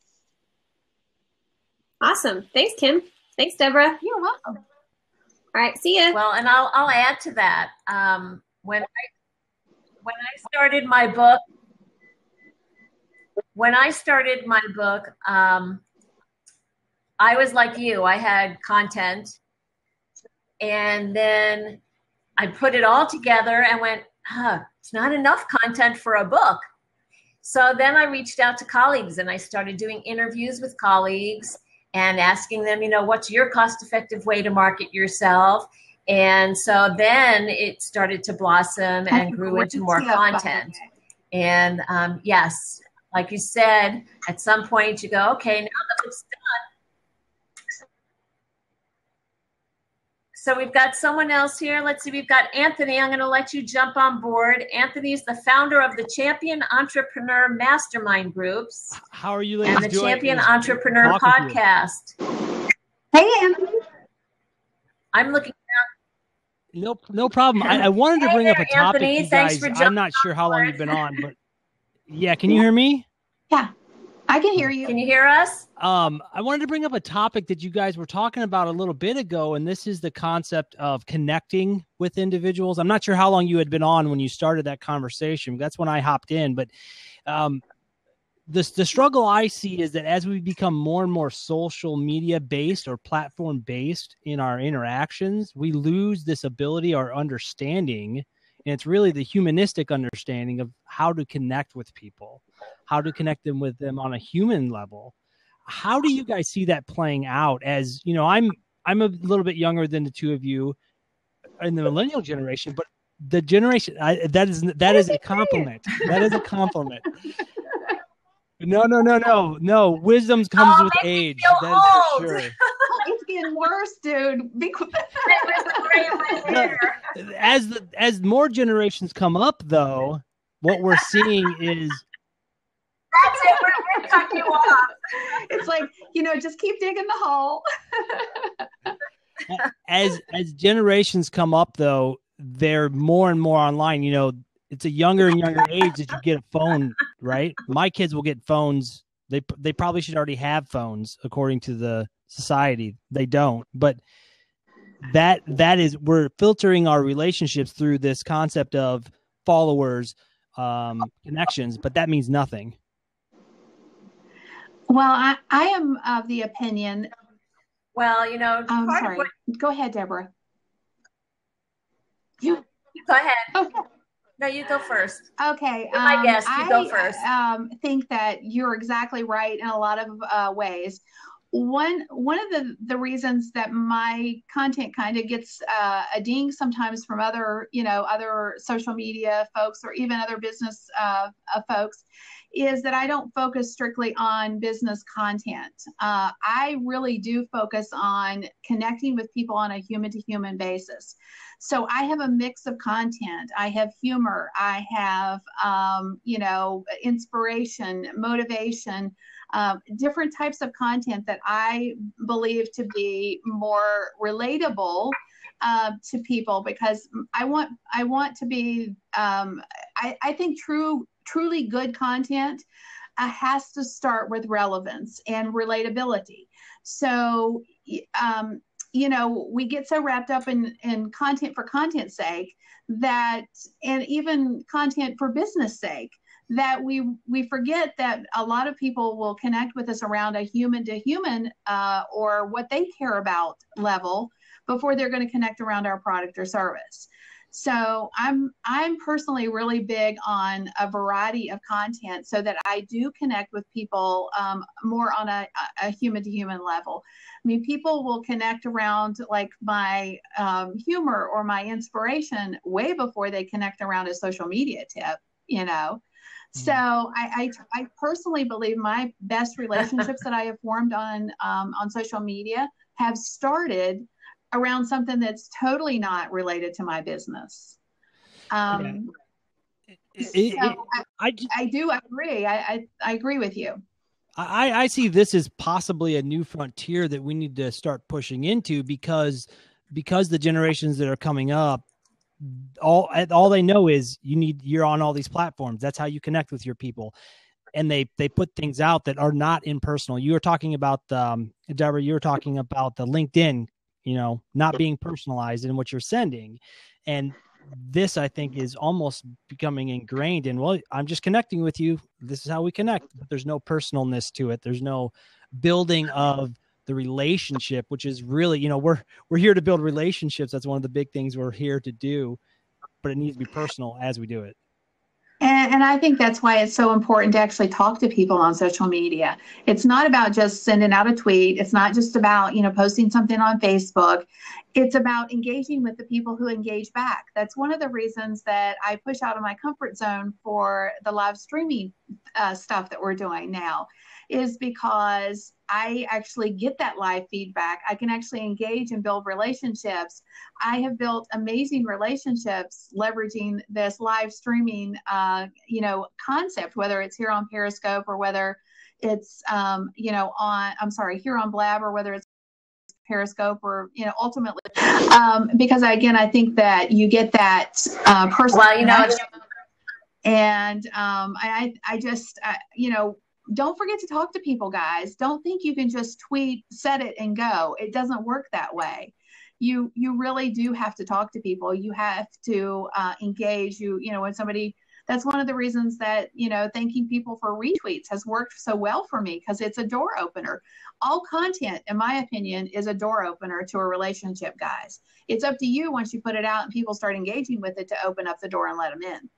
Awesome. Thanks, Kim. Thanks, Debra. You're welcome. All right. See ya. Well, and I'll, I'll add to that. Um, when I When I started my book, when I started my book, um, I was like you. I had content, and then I put it all together and went, huh, it's not enough content for a book. So then I reached out to colleagues, and I started doing interviews with colleagues and asking them, you know, what's your cost-effective way to market yourself? And so then it started to blossom and grew into more content. And um, yes, like you said, at some point you go, okay, now that it's done. So we've got someone else here. Let's see, we've got Anthony. I'm going to let you jump on board. Anthony's the founder of the Champion Entrepreneur Mastermind Groups. How are you ladies doing? And the Champion Entrepreneur Podcast. Hey, Anthony. I'm looking. No, no problem. I, I wanted to bring hey there, up a topic, Anthony, you guys. I'm not sure how long you've been on, but yeah, can you hear me? Yeah, I can hear you. Can you hear us? Um, I wanted to bring up a topic that you guys were talking about a little bit ago, and this is the concept of connecting with individuals. I'm not sure how long you had been on when you started that conversation. That's when I hopped in, but um, the the struggle I see is that as we become more and more social media based or platform based in our interactions, we lose this ability or understanding. And it's really the humanistic understanding of how to connect with people, how to connect them with them on a human level. How do you guys see that playing out? As you know, I'm I'm a little bit younger than the two of you in the millennial generation, but the generation I, that is that is a compliment. That is a compliment. No, no, no, no, no. Wisdom comes oh, with age. That is for sure. It's getting worse, dude. Be quick. As the, as more generations come up, though, what we're seeing is that's it. We're gonna cut you off. It's like, you know, just keep digging the hole. as as generations come up, though, they're more and more online. You know, it's a younger and younger age that you get a phone, right? My kids will get phones. They they probably should already have phones, according to the society. They don't, but. That that is we're filtering our relationships through this concept of followers, um, connections, but that means nothing. Well, I, I am of the opinion. Well, you know, I'm sorry. What, go ahead, Deborah. You go ahead. Okay. No, you go first. Okay. Um, I guess you I, go first. I um, think that you're exactly right in a lot of uh, ways. One one of the, the reasons that my content kind of gets uh, a ding sometimes from other, you know, other social media folks or even other business uh, uh, folks is that I don't focus strictly on business content. Uh, I really do focus on connecting with people on a human-to-human basis. So I have a mix of content. I have humor. I have, um, you know, inspiration, motivation. Uh, different types of content that I believe to be more relatable uh, to people, because I want I want to be um, I, I think true truly good content uh, has to start with relevance and relatability. So um, you know, we get so wrapped up in in content for content's sake that, and even content for business sake, that we we forget that a lot of people will connect with us around a human-to-human uh, or what they care about level before they're going to connect around our product or service. So I'm I'm personally really big on a variety of content so that I do connect with people um, more on a, a human-to-human level. I mean, people will connect around like my um, humor or my inspiration way before they connect around a social media tip, you know. So I, I, I personally believe my best relationships that I have formed on um, on social media have started around something that's totally not related to my business. Um, yeah. it, it, so it, I, I, just, I do agree. I, I, I agree with you. I, I see this as possibly a new frontier that we need to start pushing into, because because the generations that are coming up, all all they know is you need you're on all these platforms. That's how you connect with your people, and they they put things out that are not impersonal. You were talking about um Debra, you were talking about the LinkedIn, you know, not being personalized in what you're sending, and this I think is almost becoming ingrained in, well, I'm just connecting with you, this is how we connect, but there's no personalness to it, there's no building of the relationship, which is really, you know, we're, we're here to build relationships. That's one of the big things we're here to do, but it needs to be personal as we do it. And, and I think that's why it's so important to actually talk to people on social media. It's not about just sending out a tweet. It's not just about, you know, posting something on Facebook. It's about engaging with the people who engage back. That's one of the reasons that I push out of my comfort zone for the live streaming uh, stuff that we're doing now, is because I actually get that live feedback. I can actually engage and build relationships. I have built amazing relationships leveraging this live streaming, uh, you know, concept, whether it's here on Periscope or whether it's, um, you know, on, I'm sorry, here on Blab, or whether it's Periscope, or, you know, ultimately, um, because I, again, I think that you get that uh, personal. Well, you know, and um, I, I just, I, you know, don't forget to talk to people, guys. Don't think you can just tweet, set it, and go. It doesn't work that way. You you really do have to talk to people. You have to uh, engage. You you know, when somebody, that's one of the reasons that, you know, thanking people for retweets has worked so well for me, because it's a door opener. All content, in my opinion, is a door opener to a relationship, guys. It's up to you, once you put it out and people start engaging with it, to open up the door and let them in.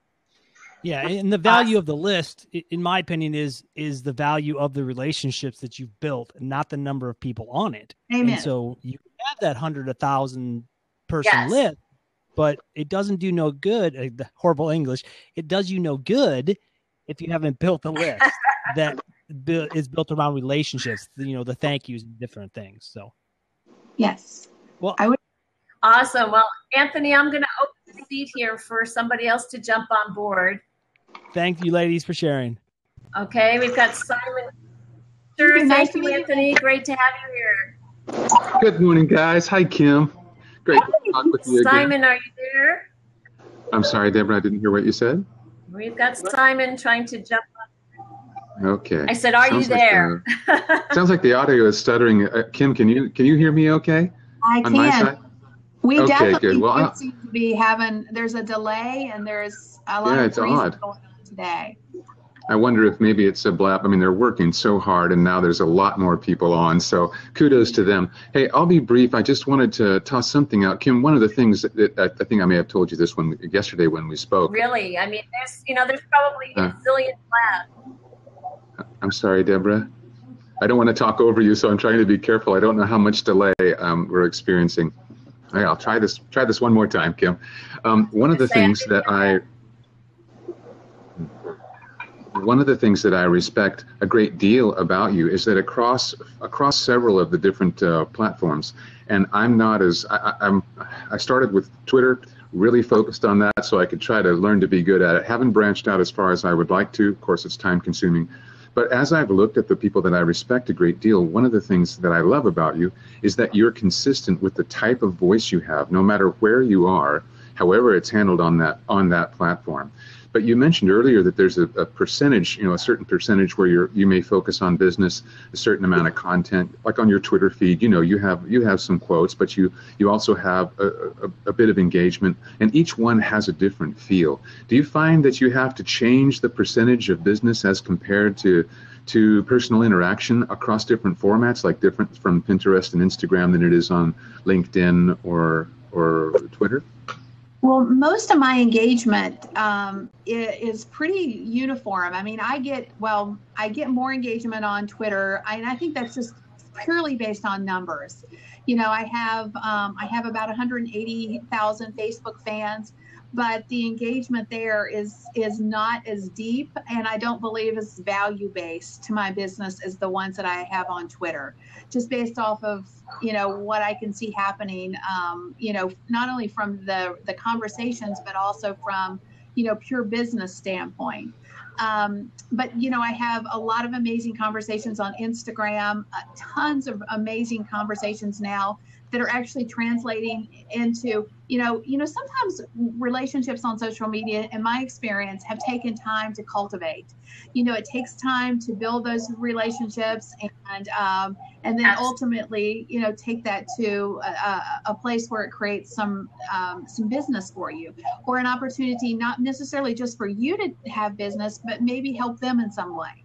Yeah, and the value of the list, in my opinion, is is the value of the relationships that you've built, not the number of people on it. Amen. And so you have that hundred, a thousand person yes. list, but it doesn't do no good. Uh, the horrible English. It does you no good if you haven't built the list that bu- is built around relationships. You know, the thank yous, and different things. So, yes. Well, I would. Awesome. Well, Anthony, I'm going to open the seat here for somebody else to jump on board. Thank you, ladies, for sharing. Okay, we've got Simon. Sure, nice to meet you, Anthony. Great to have you here. Good morning, guys. Hi, Kim. Great hey. to talk with you again. Simon, are you there? I'm sorry, Debra, I didn't hear what you said. We've got Simon trying to jump on. Okay. I said, are sounds you there? Like the, sounds like the audio is stuttering. Uh, Kim, can you can you hear me okay? I on can. My side? We okay, definitely well, uh, seem to be having, there's a delay and there's a lot yeah, of freezing going on today. I wonder if maybe it's a blab. I mean, they're working so hard and now there's a lot more people on. So kudos to them. Hey, I'll be brief. I just wanted to toss something out. Kim, one of the things that, that I, I think I may have told you this one yesterday when we spoke. Really? I mean, there's, you know, there's probably uh, a zillion blabs. I'm sorry, Debra. I don't want to talk over you, so I'm trying to be careful. I don't know how much delay um, we're experiencing. Right, I'll try this. Try this one more time, Kim. Um, one of the things that I, one of the things that I respect a great deal about you is that across across several of the different uh, platforms, and I'm not as I, I'm. I started with Twitter, really focused on that, so I could try to learn to be good at it. Haven't branched out as far as I would like to. Of course, it's time consuming. But as I've looked at the people that I respect a great deal, one of the things that I love about you is that you're consistent with the type of voice you have, no matter where you are, however it's handled on that on that platform. But you mentioned earlier that there's a, a percentage, you know, a certain percentage where you're you may focus on business, a certain amount of content, like on your Twitter feed. You know, you have you have some quotes, but you you also have a, a, a bit of engagement, and each one has a different feel. Do you find that you have to change the percentage of business as compared to to personal interaction across different formats, like different from Pinterest and Instagram than it is on LinkedIn or or Twitter? Well, most of my engagement um, is pretty uniform. I mean, I get, well, I get more engagement on Twitter, and I think that's just purely based on numbers. You know, I have um, I have about one hundred eighty thousand Facebook fans, but the engagement there is is not as deep, and I don't believe is value-based to my business as the ones that I have on Twitter, just based off of, you know, what I can see happening, um, you know, not only from the, the conversations, but also from, you know, pure business standpoint. Um, but, you know, I have a lot of amazing conversations on Instagram, uh, tons of amazing conversations now that are actually translating into, you know, you know, sometimes relationships on social media, in my experience, have taken time to cultivate. You know, it takes time to build those relationships and um, and then ultimately, you know, take that to a, a place where it creates some um, some business for you, or an opportunity not necessarily just for you to have business, but maybe help them in some way.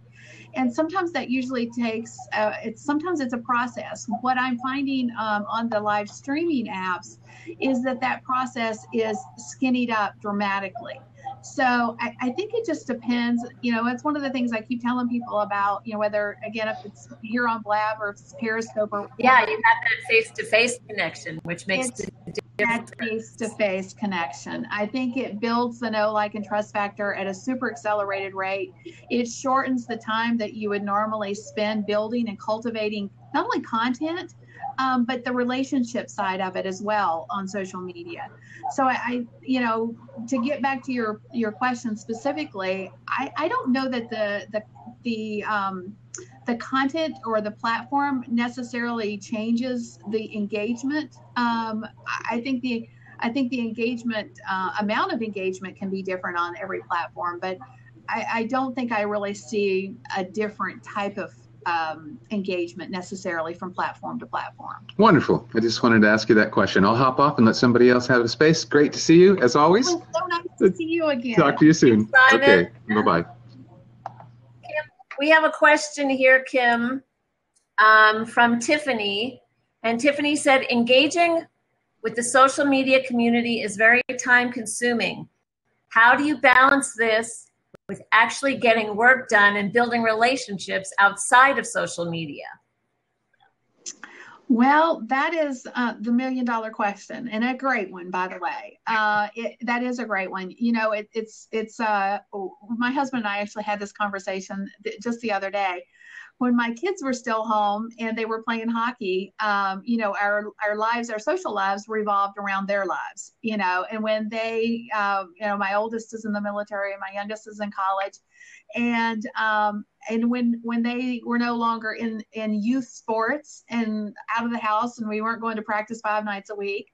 And sometimes that usually takes, uh, it's sometimes it's a process. What I'm finding um, on the live streaming apps is that that process is skinnied up dramatically. So I, I think it just depends. You know, it's one of the things I keep telling people about, you know, whether, again, if it's here on Blab or if it's Periscope. Or yeah, you have that face-to-face connection, which makes the difference. That face-to-face connection. I think it builds the know, like, and trust factor at a super accelerated rate. It shortens the time that you would normally spend building and cultivating not only content, Um, but the relationship side of it as well on social media. So I, I you know, to get back to your, your question specifically, I, I don't know that the, the, the, um, the content or the platform necessarily changes the engagement. Um, I think the, I think the engagement, uh, amount of engagement can be different on every platform, but I, I don't think I really see a different type of Um, engagement necessarily from platform to platform. Wonderful. I just wanted to ask you that question. I'll hop off and let somebody else have a space. Great to see you, as always. It was so nice to see you again. Talk to you soon. Thanks, Simon. Okay. Bye-bye. Kim, we have a question here, Kim, um, from Tiffany. And Tiffany said, engaging with the social media community is very time-consuming. How do you balance this with actually getting work done and building relationships outside of social media? Well, that is uh, the million dollar question, and a great one, by the way. Uh, it, that is a great one. You know, it, it's, it's uh, my husband and I actually had this conversation th- just the other day. When my kids were still home and they were playing hockey, um, you know, our, our lives, our social lives revolved around their lives, you know, and when they, uh, you know, my oldest is in the military and my youngest is in college. And, um, and when, when they were no longer in, in youth sports and out of the house and we weren't going to practice five nights a week,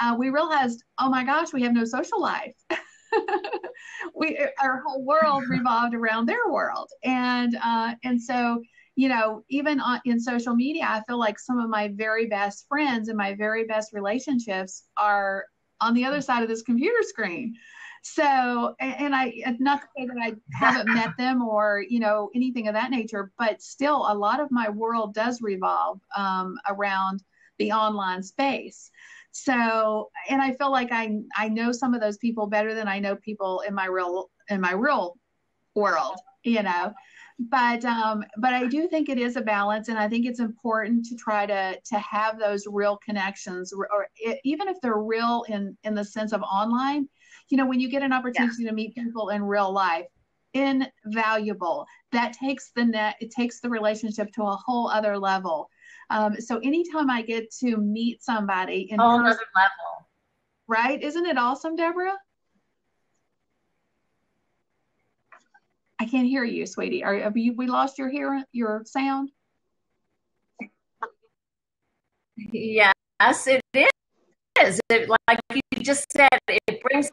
uh, we realized, oh my gosh, we have no social life. we, our whole world revolved around their world. And, uh, and so, you know, even on, in social media, I feel like some of my very best friends and my very best relationships are on the other side of this computer screen. So, and, and I, not to say that I haven't met them or, you know, anything of that nature, but still a lot of my world does revolve um, around the online space. So, and I feel like I, I know some of those people better than I know people in my real, in my real world, you know. But um, but I do think it is a balance, and I think it's important to try to to have those real connections, or, or it, even if they're real in, in the sense of online, you know, when you get an opportunity yeah. to meet people in real life, invaluable. That takes the net, it takes the relationship to a whole other level. Um, so anytime I get to meet somebody in whole person, other level, right? Isn't it awesome, Debra? I can't hear you, sweetie. Are, have you, we lost your hear, your sound? Yes, it is. It, like you just said, it brings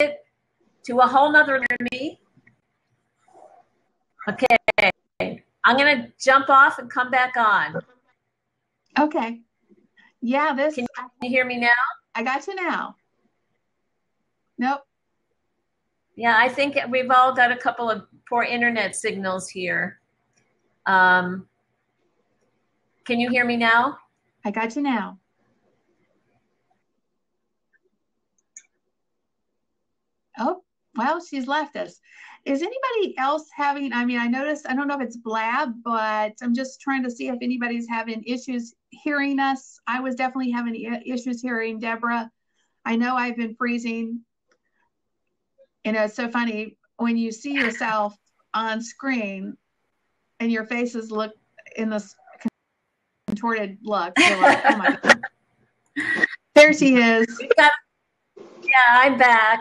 it to a whole nother me. Okay. I'm going to jump off and come back on. Okay. Yeah, this. Can you, can you hear me now? I got you now. Nope. Yeah, I think we've all got a couple of poor internet signals here. Um, can you hear me now? I got you now. Oh, well, she's left us. Is anybody else having, I mean, I noticed, I don't know if it's Blab, but I'm just trying to see if anybody's having issues hearing us. I was definitely having issues hearing Debra. I know I've been freezing. You know, it's so funny when you see yourself on screen and your faces look in this contorted look. You're like, oh my God. There she is. Got, yeah, I'm back.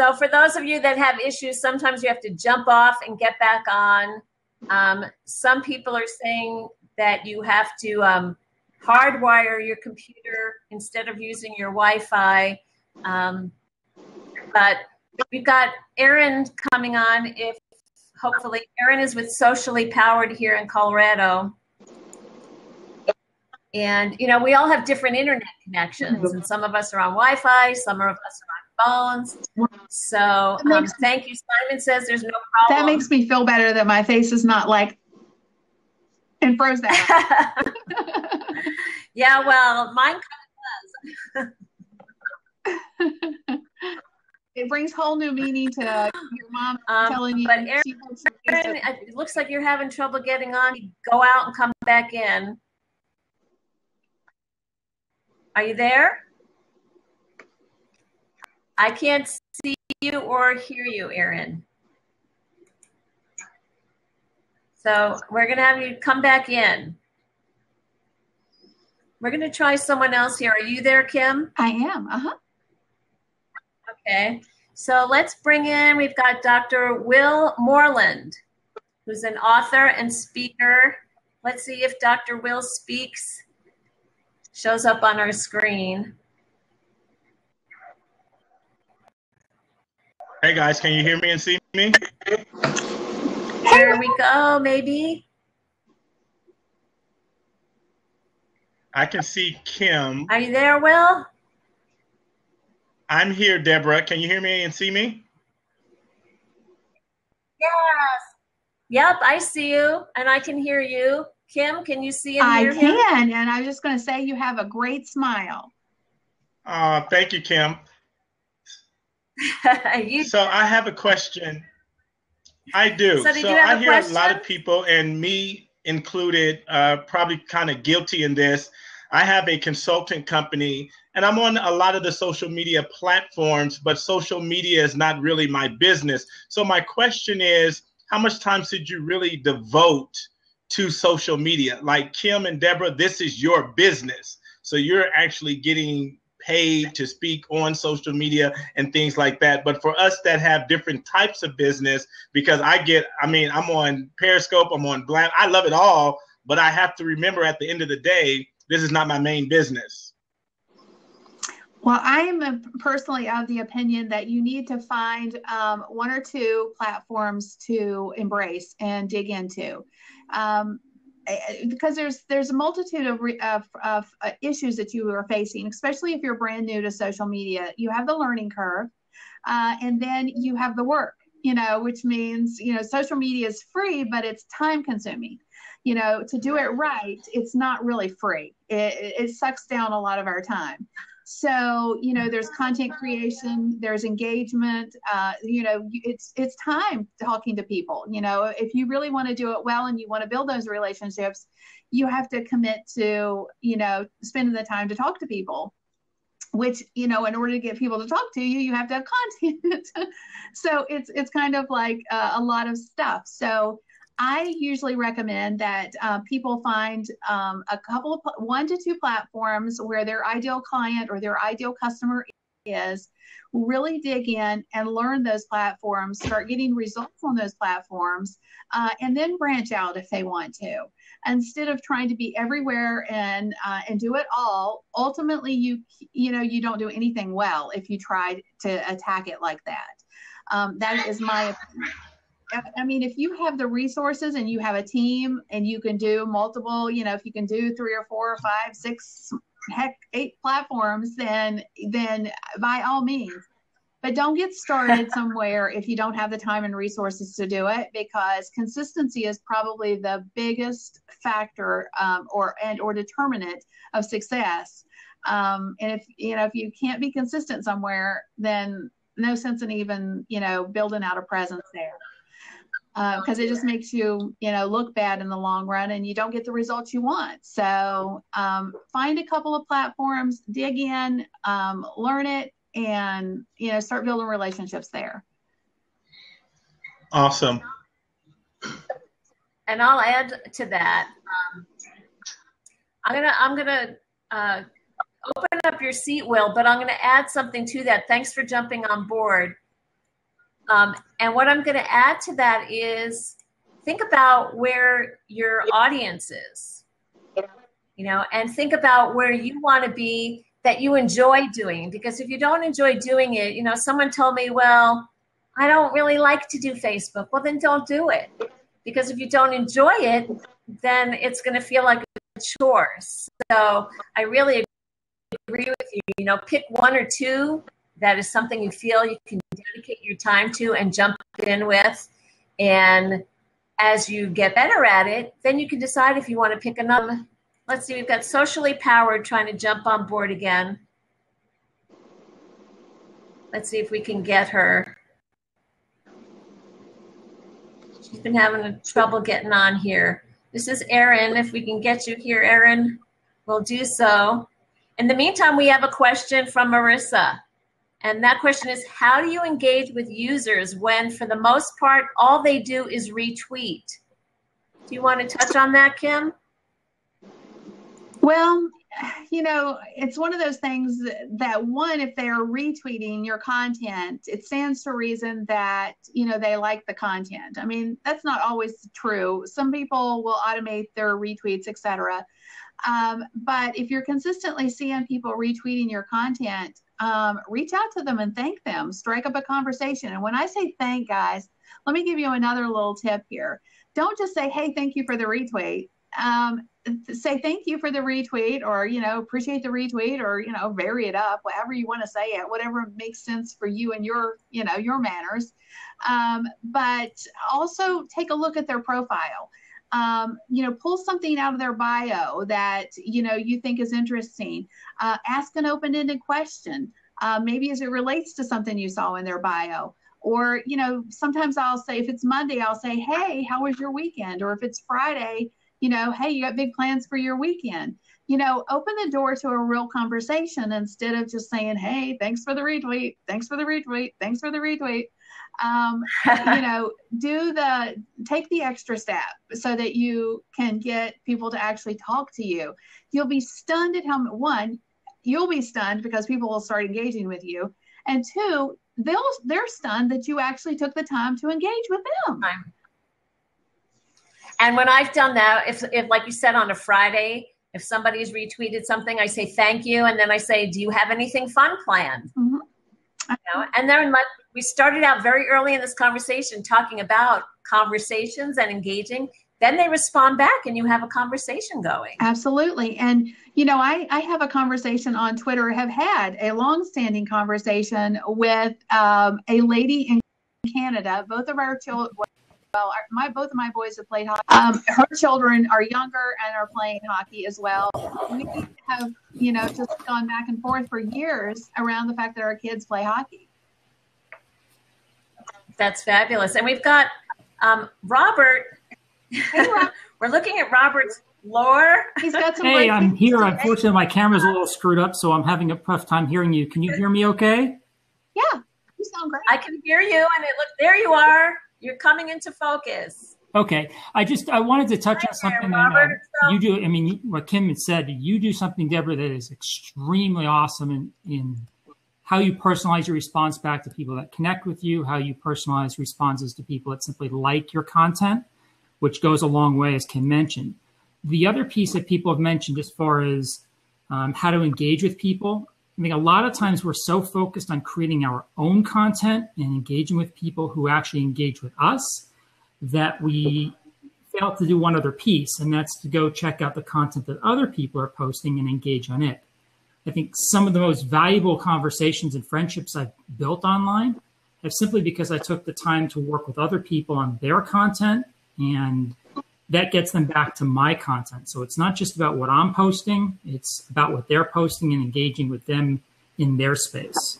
So for those of you that have issues, sometimes you have to jump off and get back on. Um, some people are saying that you have to um, hardwire your computer instead of using your Wi-Fi. Um, but... We've got Erin coming on, if hopefully. Erin is with Socially Powered here in Colorado. And, you know, we all have different internet connections. And some of us are on Wi-Fi. Some of us are on phones. So um, thank you. Simon says there's no problem. That makes me feel better that my face is not like, and froze that. Yeah, well, mine kind of does. it brings whole new meaning to your mom um, telling you. But Erin, Erin, it looks like you're having trouble getting on. You go out and come back in. Are you there? I can't see you or hear you, Erin. So we're going to have you come back in. We're going to try someone else here. Are you there, Kim? I am. Uh-huh. Okay. So let's bring in, we've got Doctor Will Moreland, who's an author and speaker. Let's see if Doctor Will Speaks shows up on our screen. Hey, guys. Can you hear me and see me? There we go, maybe. I can see Kim. Are you there, Will? I'm here, Debra. Can you hear me and see me? Yes. Yep, I see you, and I can hear you. Kim, can you see and hear him? I can, and I was just going to say you have a great smile. Uh, thank you, Kim. you so I have a question. I do. So, so I hear a, a lot of people, and me included, uh, probably kind of guilty in this. I have a consultant company, and I'm on a lot of the social media platforms, but social media is not really my business. So my question is, how much time should you really devote to social media? Like Kim and Debra, this is your business. So you're actually getting paid to speak on social media and things like that. But for us that have different types of business, because I get, I mean, I'm on Periscope, I'm on Blab, I love it all, but I have to remember at the end of the day, this is not my main business. Well, I am personally of the opinion that you need to find um, one or two platforms to embrace and dig into. Um, because there's there's a multitude of, re, of, of uh, issues that you are facing, especially if you're brand new to social media. You have the learning curve, uh, and then you have the work, you know, which means, you know, social media is free, but it's time consuming. You know, to do it right, it's not really free. It, it sucks down a lot of our time. So, you know, there's content creation, there's engagement, uh, you know, it's it's time talking to people. You know, if you really want to do it well and you want to build those relationships, you have to commit to, you know, spending the time to talk to people, which, you know, in order to get people to talk to you, you have to have content. So it's, it's kind of like uh, a lot of stuff. So I usually recommend that uh, people find um, a couple of one to two platforms where their ideal client or their ideal customer is, really dig in and learn those platforms, start getting results on those platforms, uh, and then branch out if they want to. Instead of trying to be everywhere and uh, and do it all, ultimately you you know you don't do anything well if you try to attack it like that. Um, that is my opinion. I mean, if you have the resources and you have a team and you can do multiple, you know, if you can do three or four or five, six, heck, eight platforms, then, then by all means. But don't get started somewhere if you don't have the time and resources to do it, because consistency is probably the biggest factor um, or and or determinant of success. Um, and if, you know, if you can't be consistent somewhere, then no sense in even, you know, building out a presence there. Because uh, it just makes you, you know, look bad in the long run, and you don't get the results you want. So um, find a couple of platforms, dig in, um, learn it, and, you know, start building relationships there. Awesome. And I'll add to that. Um, I'm gonna, I'm gonna uh, open up your seat, Will, but I'm gonna add something to that. Thanks for jumping on board. Um, and what I'm going to add to that is think about where your audience is, you know, and think about where you want to be that you enjoy doing. Because if you don't enjoy doing it, you know, someone told me, well, I don't really like to do Facebook. Well, then don't do it. Because if you don't enjoy it, then it's going to feel like a chore. So I really agree with you. You know, pick one or two. That is something you feel you can dedicate your time to and jump in with. And as you get better at it, then you can decide if you want to pick another. Let's see, we've got Socially Powered trying to jump on board again. Let's see if we can get her. She's been having trouble getting on here. This is Erin. If we can get you here, Erin, we'll do so. In the meantime, we have a question from Marissa. And that question is, how do you engage with users when, for the most part, all they do is retweet? Do you want to touch on that, Kim? Well, you know, it's one of those things that, one, if they're retweeting your content, it stands to reason that, you know, they like the content. I mean, that's not always true. Some people will automate their retweets, et cetera. Um, but if you're consistently seeing people retweeting your content, um, reach out to them and thank them. Strike up a conversation. And when I say thank, guys, let me give you another little tip here. Don't just say, hey, thank you for the retweet. Um, say thank you for the retweet, or, you know, appreciate the retweet, or, you know, vary it up, whatever you want to say it, whatever makes sense for you and your, you know, your manners. Um, but also take a look at their profile. Um, you know, pull something out of their bio that, you know, you think is interesting. Uh, ask an open-ended question, uh, maybe as it relates to something you saw in their bio. Or, you know, sometimes I'll say, if it's Monday, I'll say, hey, how was your weekend? Or if it's Friday, you know, hey, you got big plans for your weekend. You know, open the door to a real conversation instead of just saying, hey, thanks for the retweet. Thanks for the retweet. Thanks for the retweet. Um, you know, do the, take the extra step so that you can get people to actually talk to you. You'll be stunned at how, one, you'll be stunned because people will start engaging with you. And two, they'll, they're stunned that you actually took the time to engage with them. And when I've done that, if, if like you said, on a Friday, if somebody's retweeted something, I say, thank you. And then I say, do you have anything fun planned? Mm-hmm. You know? And then like, we started out very early in this conversation talking about conversations and engaging. Then they respond back and you have a conversation going. Absolutely. And, you know, I, I have a conversation on Twitter, have had a long-standing conversation with um, a lady in Canada. Both of our children, well, my, both of my boys have played hockey. Um, her children are younger and are playing hockey as well. We have, you know, just gone back and forth for years around the fact that our kids play hockey. That's fabulous. And we've got um, Robert. Hey, Rob. We're looking at Robert's lore. He's got some. Hey, I'm here. Unfortunately, my camera's a little screwed up, so I'm having a tough time hearing you. Can you hear me okay? Yeah, you sound great. I can hear you, and it look, there you are. You're coming into focus. Okay. I just I wanted to touch Hi on something. There, Robert, and, uh, so you do. I mean, what Kim had said. You do something, Debra, that is extremely awesome in in. how you personalize your response back to people that connect with you, how you personalize responses to people that simply like your content, which goes a long way, as Kim mentioned. The other piece that people have mentioned as far as um, how to engage with people, I think a lot of times we're so focused on creating our own content and engaging with people who actually engage with us that we fail to do one other piece, and that's to go check out the content that other people are posting and engage on it. I think some of the most valuable conversations and friendships I've built online have simply because I took the time to work with other people on their content, and that gets them back to my content. So it's not just about what I'm posting, it's about what they're posting and engaging with them in their space.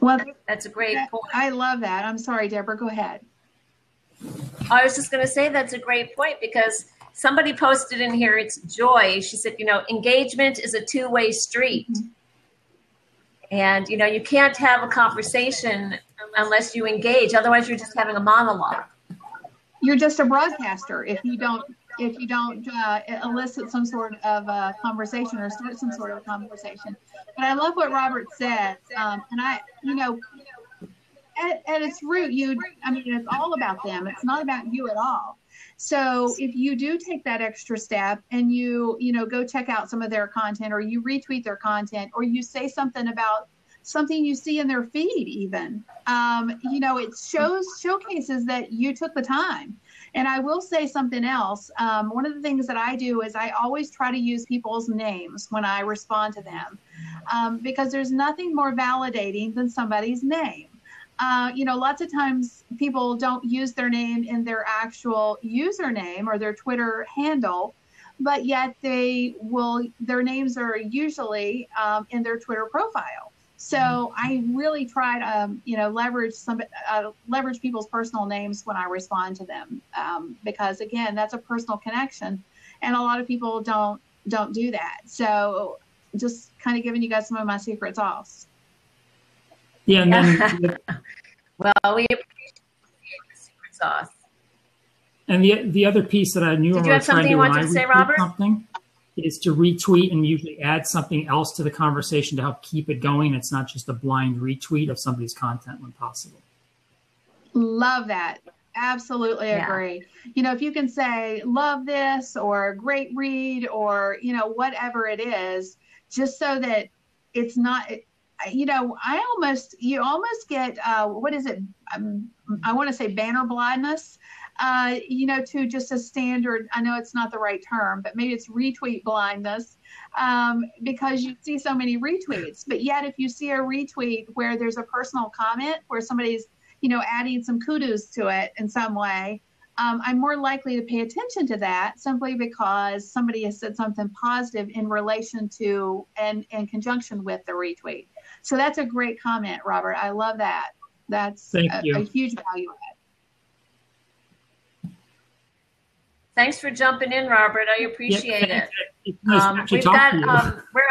Well, that's a great point. I love that. I'm sorry, Debra, go ahead. I was just going to say that's a great point because somebody posted in here, it's Joy. She said, you know, engagement is a two-way street. Mm-hmm. And, you know, you can't have a conversation unless you engage. Otherwise, you're just having a monologue. You're just a broadcaster if you don't, if you don't uh, elicit some sort of a conversation or start some sort of a conversation. But I love what Robert said. Um, and I, you know, at, at its root, you, I mean, it's all about them. It's not about you at all. So if you do take that extra step and you, you know, go check out some of their content, or you retweet their content, or you say something about something you see in their feed even, um, you know, it shows, showcases that you took the time. And I will say something else. Um, one of the things that I do is I always try to use people's names when I respond to them, um, because there's nothing more validating than somebody's name. Uh, you know, lots of times people don't use their name in their actual username or their Twitter handle, but yet they will, their names are usually um, in their Twitter profile. So I really try to, um, you know, leverage some uh, leverage people's personal names when I respond to them, um, because again, that's a personal connection, and a lot of people don't don't do that. So just kind of giving you guys some of my secret sauce. Yeah. And then well, we appreciate the secret sauce. And the the other piece that I knew did you have something you wanted to say, Robert? Something. Is to retweet and usually add something else to the conversation to help keep it going. It's not just a blind retweet of somebody's content when possible. Love that. Absolutely agree. Yeah. You know, if you can say, love this, or great read, or, you know, whatever it is, just so that it's not, you know, I almost, you almost get, uh, what is it? Um, I want to say banner blindness. Uh, you know, to just a standard, I know it's not the right term, but maybe it's retweet blindness, um, because you see so many retweets. But yet if you see a retweet where there's a personal comment, where somebody's, you know, adding some kudos to it in some way, um, I'm more likely to pay attention to that simply because somebody has said something positive in relation to and in conjunction with the retweet. So that's a great comment, Robert. I love that. That's a, a huge value add. Thanks for jumping in, Robert. I appreciate yeah, it. Nice um, we've got, um, we're,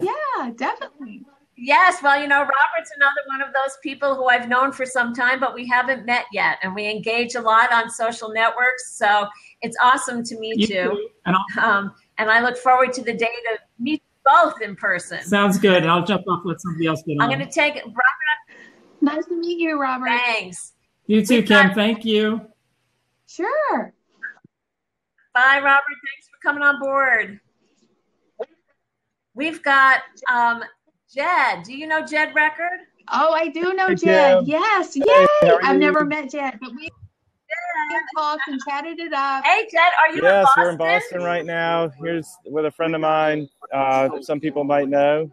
yeah, definitely. Yes. Well, you know, Robert's another one of those people who I've known for some time, but we haven't met yet. And we engage a lot on social networks. So it's awesome to meet you. you. And, um, and I look forward to the day to meet both in person. Sounds good. And I'll jump off and let somebody else get on. I'm going to take Robert. Nice to meet you, Robert. Thanks. You too, Kim. Thank you. Sure. Bye, Robert. Thanks for coming on board. We've got um, Jed. Do you know Jed Record? Oh, I do know I Jed. Do. Yes. Yay. Hey, I've never met Jed, but we talked and chatted it up. Hey, Jed, are you yes, in Boston? Yes, we're in Boston right now. Here's with a friend of mine. Uh, some people might know.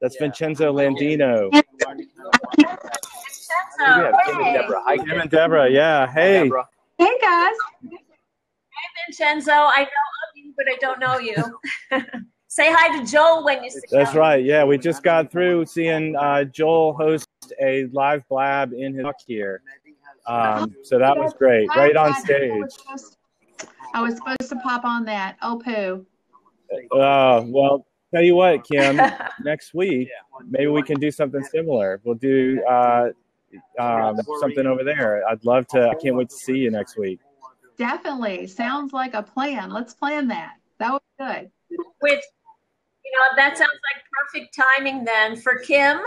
That's Vincenzo Landino. Vincenzo. Kim and Debra. Hi, Kim and Debra. Yeah. Hey. Hey, guys. Vincenzo, I know of you, but I don't know you. Say hi to Joel when you see him. That's right. Yeah, we just got through seeing uh, Joel host a live blab in his talk here. Um, so that was great. Right on stage. I was supposed to pop on that. Oh, poo. Uh, well, tell you what, Kim, next week, maybe we can do something similar. We'll do uh, um, something over there. I'd love to. I can't wait to see you next week. Definitely. Sounds like a plan. Let's plan that. That was good. Which, you know, that sounds like perfect timing then for Kim,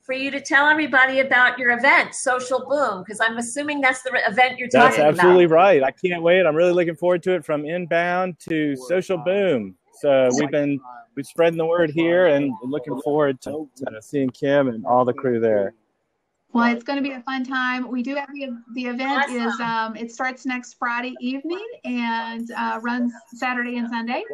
for you to tell everybody about your event, Social Boom, because I'm assuming that's the event you're talking about. That's absolutely right. I can't wait. I'm really looking forward to it, from Inbound to Social Boom. So we've been we've spreading the word here and looking forward to, to seeing Kim and all the crew there. Well, it's going to be a fun time. We do have the, the event awesome. is um, it starts next Friday evening and uh, runs Saturday and Sunday.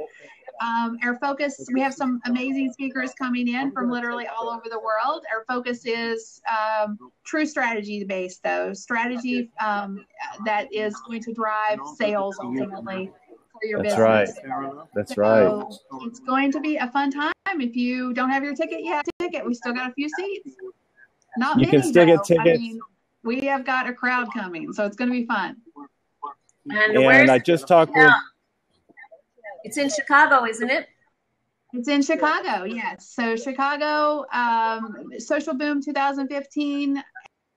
Um, our focus, we have some amazing speakers coming in from literally all over the world. Our focus is um, true strategy based, though, strategy um, that is going to drive sales ultimately for your That's business. That's right. That's so right. It's going to be a fun time. If you don't have your ticket yet, ticket. We still got a few seats. Not you many, can still though. get tickets. I mean, we have got a crowd coming, so it's going to be fun. And, and I just talked yeah. with... It's in Chicago, isn't it? It's in Chicago, yes. So Chicago, um, Social Boom twenty fifteen,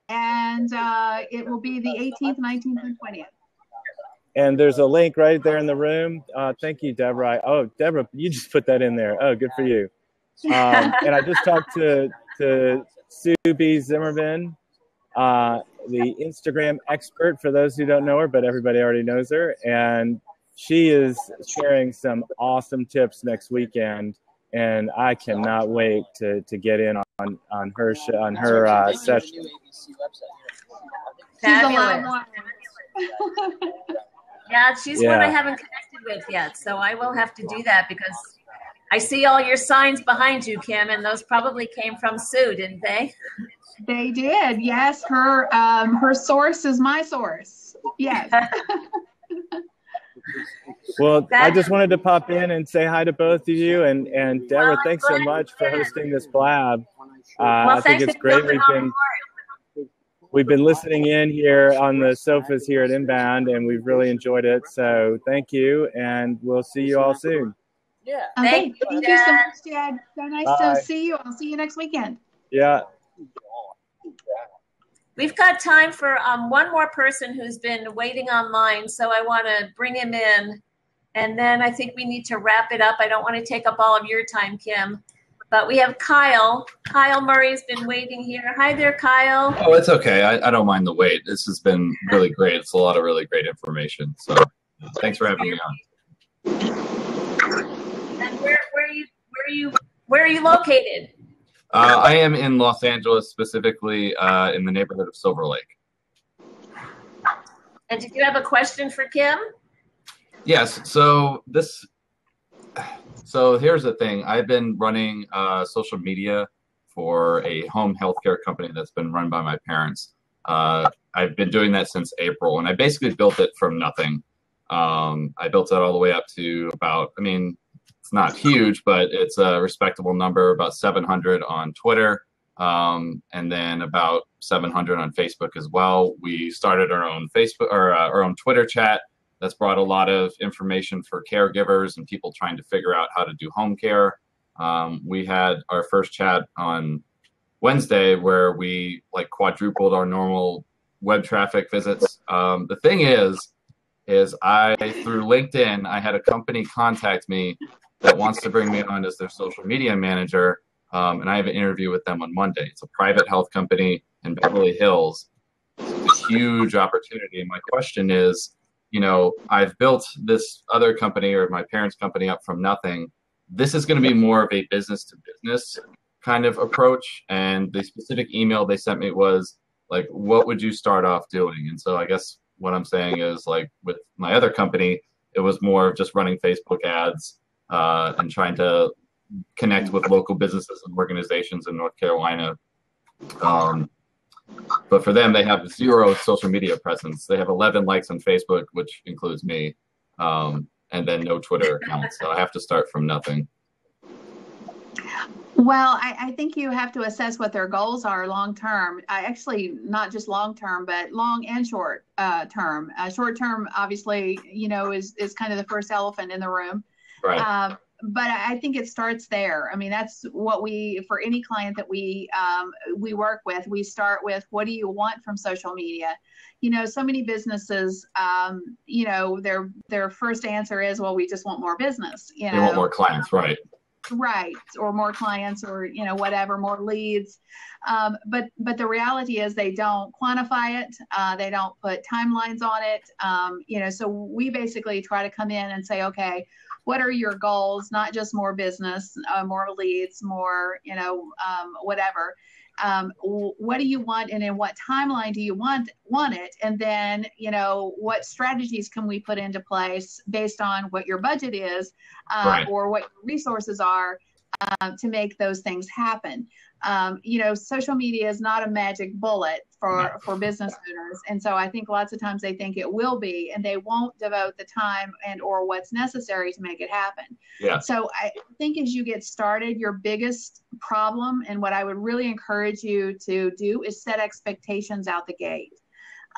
and uh, it will be the eighteenth, nineteenth, and twentieth. And there's a link right there in the room. Uh, thank you, Debra. Oh, Debra, you just put that in there. Oh, good for you. Um, and I just talked to... to Sue B. Zimmerman, uh, the Instagram expert, for those who don't know her, but everybody already knows her. And she is sharing some awesome tips next weekend. And I cannot wait to, to get in on, on her, on her uh, session. Fabulous. Yeah, she's yeah. one I haven't connected with yet. So I will have to do that because... I see all your signs behind you, Kim, and those probably came from Sue, didn't they? They did, yes. Her um, her source is my source. Yes. Well, that I just wanted to pop in and say hi to both of you, and and Debra, well, thanks so much for hosting this blab. Uh, well, I think it's great. We've been, we've been listening in here on the sofas here at Inbound, and we've really enjoyed it. So thank you, and we'll see you all soon. Yeah. Okay. Thank you, thank you so much, Dad. So nice Bye. to see you. I'll see you next weekend. Yeah. We've got time for um, one more person who's been waiting online, so I want to bring him in. And then I think we need to wrap it up. I don't want to take up all of your time, Kim. But we have Kyle. Kyle Murray's been waiting here. Hi there, Kyle. Oh, it's okay. I, I don't mind the wait. This has been really great. It's a lot of really great information. So thanks for having me on. And where, where, are, you, where, are, you, where are you located? Uh, I am in Los Angeles, specifically uh, in the neighborhood of Silver Lake. And did you have a question for Kim? Yes. So this. So here's the thing. I've been running uh, social media for a home healthcare company that's been run by my parents. Uh, I've been doing that since April, and I basically built it from nothing. Um, I built it all the way up to about, I mean, it's not huge, but it's a respectable number, about seven hundred on Twitter, um, and then about seven hundred on Facebook as well. We started our own Facebook or uh, our own Twitter chat. That's brought a lot of information for caregivers and people trying to figure out how to do home care. Um, we had our first chat on Wednesday where we like quadrupled our normal web traffic visits. Um, the thing is, is I, through LinkedIn, I had a company contact me that wants to bring me on as their social media manager. Um, and I have an interview with them on Monday. It's a private health company in Beverly Hills. It's a huge opportunity. And my question is, you know, I've built this other company or my parents' company up from nothing. This is going to be more of a business to business kind of approach. And the specific email they sent me was like, what would you start off doing? And so I guess what I'm saying is like with my other company, it was more of just running Facebook ads uh, and trying to connect with local businesses and organizations in North Carolina. Um, But for them, they have zero social media presence. They have eleven likes on Facebook, which includes me, um, and then no Twitter account. So I have to start from nothing. Well, I, I think you have to assess what their goals are long term. I actually, not just long term, but long and short uh, term. Uh, short term, obviously, you know, is is kind of the first elephant in the room. Right. Uh, But I think it starts there. I mean, that's what we, for any client that we um, we work with, we start with, what do you want from social media? You know, so many businesses, um, you know, their their first answer is, well, we just want more business. You know, they want more clients, right? Right, or more clients, or you know, whatever, more leads. Um, but but the reality is, they don't quantify it. Uh, they don't put timelines on it. Um, you know, so we basically try to come in and say, okay, what are your goals? Not just more business, uh, more leads, more, you know, um, whatever. Um, what do you want? And in what timeline do you want, want it? And then, you know, what strategies can we put into place based on what your budget is uh, right. or what your resources are uh, to make those things happen? Um, you know, social media is not a magic bullet for, for business owners. And so I think lots of times they think it will be, and they won't devote the time and or what's necessary to make it happen. Yeah. So I think as you get started, your biggest problem, and what I would really encourage you to do, is set expectations out the gate.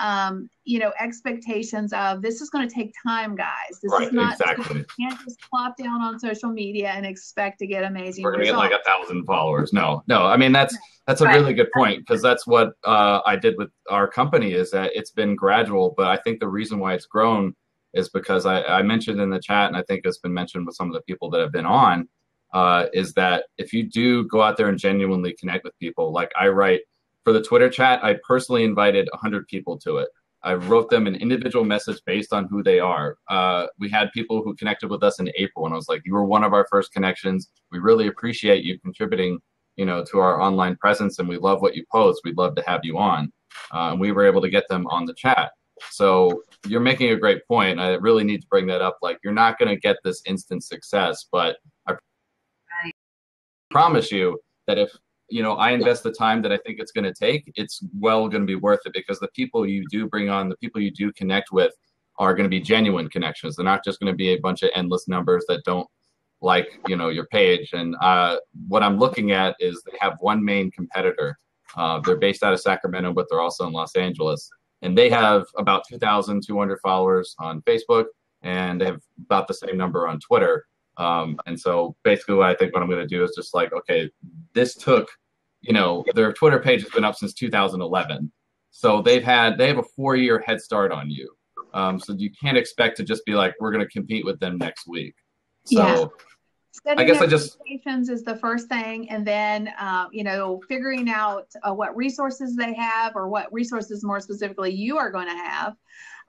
Um, you know, expectations of, this is going to take time, guys. This right, is not, exactly. You can't just plop down on social media and expect to get amazing We're gonna results. We're going to get like a thousand followers. No, no. I mean, that's, that's a right. really good point, because that's what uh, I did with our company, is that it's been gradual. But I think the reason why it's grown is because I, I mentioned in the chat, and I think it's been mentioned with some of the people that have been on, uh, is that if you do go out there and genuinely connect with people, like I write, for the Twitter chat, I personally invited one hundred people to it. I wrote them an individual message based on who they are. Uh, we had people who connected with us in April, and I was like, you were one of our first connections. We really appreciate you contributing, you know, to our online presence, and we love what you post. We'd love to have you on. Uh, and we were able to get them on the chat. So you're making a great point. I really need to bring that up. Like, you're not going to get this instant success, but I promise you that if you know, I invest the time that I think it's going to take, it's well going to be worth it, because the people you do bring on, the people you do connect with, are going to be genuine connections. They're not just going to be a bunch of endless numbers that don't like, you know, your page. And uh, what I'm looking at is they have one main competitor. Uh, they're based out of Sacramento, but they're also in Los Angeles. And they have about two thousand two hundred followers on Facebook, and they have about the same number on Twitter. Um, and so basically what I think what I'm going to do is just like, okay, this took, you know, their Twitter page has been up since two thousand eleven. So they've had, they have a four-year head start on you. Um, so you can't expect to just be like, we're going to compete with them next week. So yeah. Setting I guess I just expectations is the first thing. And then, uh, you know, figuring out uh, what resources they have, or what resources more specifically you are going to have,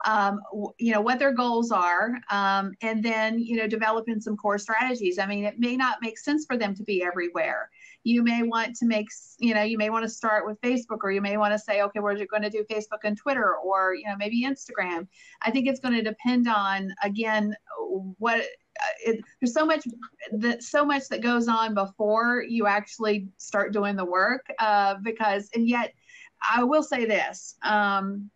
um, w- you know, what their goals are, um, and then, you know, developing some core strategies. I mean, it may not make sense for them to be everywhere. You may want to make, you know, you may want to start with Facebook, or you may want to say, okay, we're going to do Facebook and Twitter, or, you know, maybe Instagram. I think it's going to depend on, again, what, It, there's so much that so much that goes on before you actually start doing the work, uh, because, and yet I will say this, um,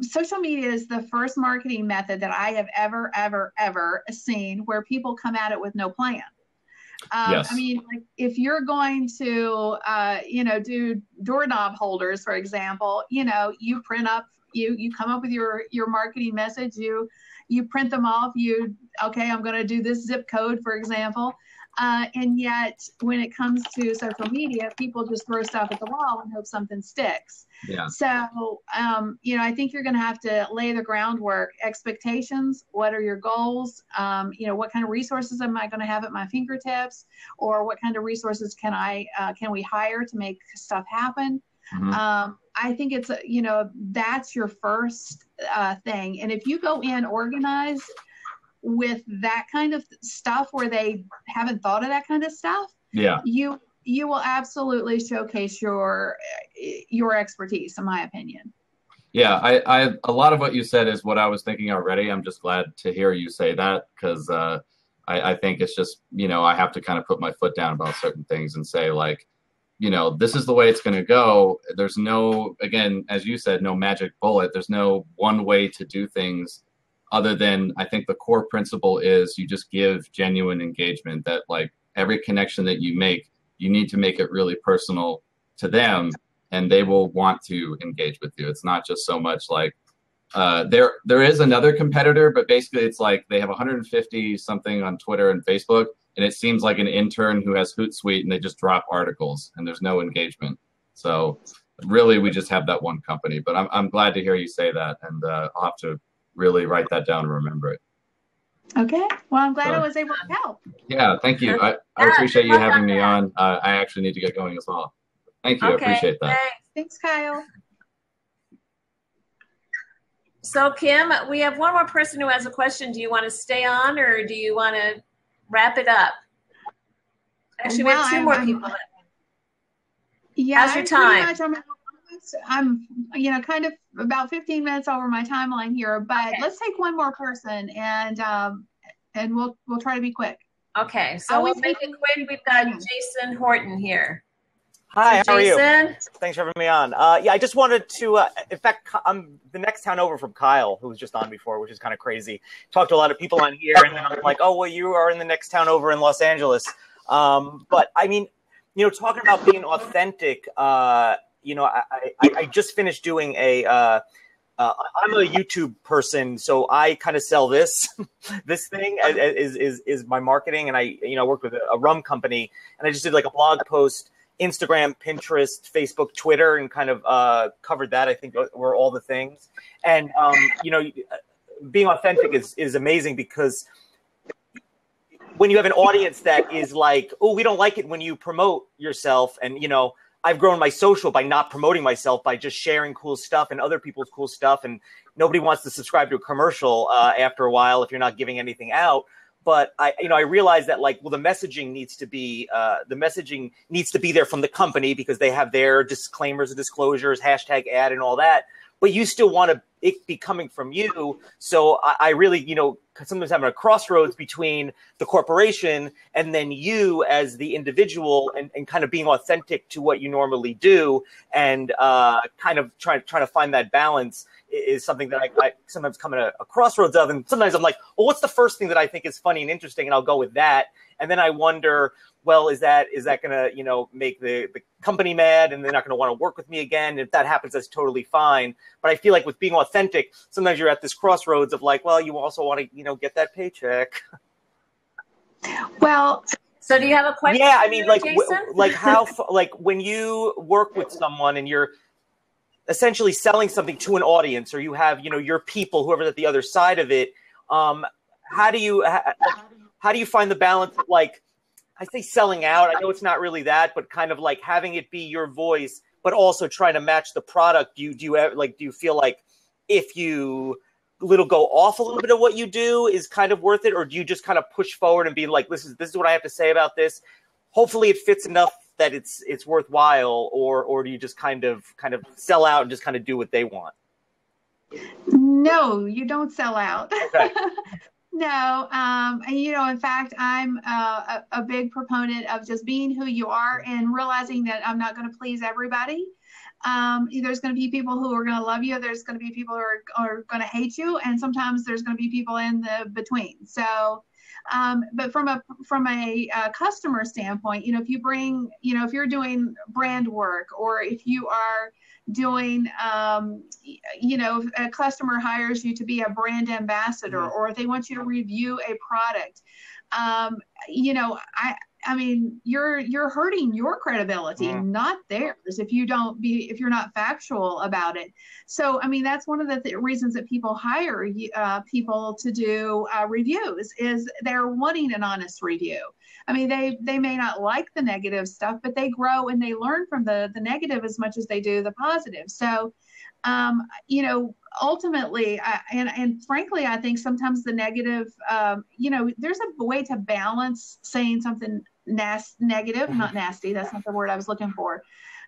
social media is the first marketing method that I have ever, ever, ever seen where people come at it with no plan. Um, yes. I mean, like if you're going to, uh, you know, do doorknob holders, for example, you know, you print up, you, you come up with your, your marketing message, you, you print them off, you, okay, I'm going to do this zip code, for example. Uh, and yet when it comes to social media, people just throw stuff at the wall and hope something sticks. Yeah. So, um, you know, I think you're going to have to lay the groundwork, expectations. What are your goals? Um, you know, what kind of resources am I going to have at my fingertips, or what kind of resources can I, uh, can we hire to make stuff happen? Mm-hmm. Um, I think it's, you know, that's your first uh, thing. And if you go in organized with that kind of stuff where they haven't thought of that kind of stuff, yeah, you, you will absolutely showcase your, your expertise, in my opinion. Yeah. I, I, a lot of what you said is what I was thinking already. I'm just glad to hear you say that, because uh, I, I think it's just, you know, I have to kind of put my foot down about certain things and say, like, you know, this is the way it's going to go. There's no, again, as you said, no magic bullet. There's no one way to do things, other than I think the core principle is you just give genuine engagement, that like every connection that you make, you need to make it really personal to them, and they will want to engage with you. It's not just so much like uh, there, there is another competitor, but basically it's like they have one hundred fifty something on Twitter and Facebook. And it seems like an intern who has Hootsuite, and they just drop articles and there's no engagement. So really, we just have that one company. But I'm I'm glad to hear you say that. And uh, I'll have to really write that down and remember it. Okay. Well, I'm glad so, I was able to help. Yeah, thank you. I, I appreciate you having me on. Uh, I actually need to get going as well. Thank you. Okay. I appreciate that. Thanks, Kyle. So, Kim, we have one more person who has a question. Do you want to stay on, or do you want to wrap it up? Actually, well, we have two I'm, more I'm, people. Yeah, how's your time? Much, I'm, I'm, you know, kind of about fifteen minutes over my timeline here, but okay, let's take one more person, and um, and we'll we'll try to be quick. Okay, so we'll make it quick. We've got Jason Horton here. Hi, so how Jason? Are you? Thanks for having me on. Uh, yeah, I just wanted to, uh, in fact, I'm the next town over from Kyle, who was just on before, which is kind of crazy. Talked to a lot of people on here, and then I'm like, oh, well, you are in the next town over in Los Angeles. Um, but, I mean, you know, talking about being authentic, uh, you know, I, I, I just finished doing a uh, – Uh, I'm a YouTube person, so I kind of sell this, this thing is, is, is my marketing. And I, you know, I worked with a, a rum company, and I just did like a blog post, Instagram, Pinterest, Facebook, Twitter, and kind of uh, covered that. I think were all the things. And, um, you know, being authentic is, is amazing, because when you have an audience that is like, oh, we don't like it when you promote yourself, and, you know, I've grown my social by not promoting myself, by just sharing cool stuff and other people's cool stuff. And nobody wants to subscribe to a commercial uh, after a while if you're not giving anything out. But I, you know, I realized that, like, well, the messaging needs to be uh, the messaging needs to be there from the company, because they have their disclaimers and disclosures, hashtag ad and all that. But you still want to it be coming from you. So I, I really, you know, sometimes I'm at a crossroads between the corporation and then you as the individual, and, and kind of being authentic to what you normally do, and uh, kind of trying trying to find that balance is something that I, I sometimes come at a, a crossroads of. And sometimes I'm like, well, what's the first thing that I think is funny and interesting? And I'll go with that. And then I wonder, well, is that is that going to, you know, make the, the company mad, and they're not going to want to work with me again? If that happens, that's totally fine. But I feel like with being authentic, sometimes you're at this crossroads of like, well, you also want to, you know, get that paycheck. Well, so do you have a question? Yeah, I mean, you, like, w- like how, like when you work with someone and you're essentially selling something to an audience, or you have, you know, your people, whoever's at the other side of it, um, how do you how, how do you find the balance of, like, I say selling out, I know it's not really that, but kind of like having it be your voice, but also trying to match the product. Do you, do you have, like, do you feel like if you little go off a little bit of what you do is kind of worth it? Or do you just kind of push forward and be like, this is, this is what I have to say about this. Hopefully it fits enough that it's, it's worthwhile. Or, or do you just kind of, kind of sell out and just kind of do what they want? No, you don't sell out. Okay. No, um, you know, in fact, I'm uh, a, a big proponent of just being who you are and realizing that I'm not going to please everybody. Um, there's going to be people who are going to love you. There's going to be people who are, are going to hate you. And sometimes there's going to be people in the between. So, um, but from a, from a, a customer standpoint, you know, if you bring, you know, if you're doing brand work, or if you are doing, um, you know, if a customer hires you to be a brand ambassador, mm-hmm. or if they want you to review a product, um, you know, I, I mean, you're, you're hurting your credibility, mm-hmm. not theirs, if you don't be, if you're not factual about it. So, I mean, that's one of the th- reasons that people hire uh, people to do uh, reviews, is they're wanting an honest review. I mean, they, they may not like the negative stuff, but they grow and they learn from the, the negative as much as they do the positive. So, um, you know, ultimately, I, and, and frankly, I think sometimes the negative, um, you know, there's a way to balance saying something nas- negative, not nasty. That's not the word I was looking for.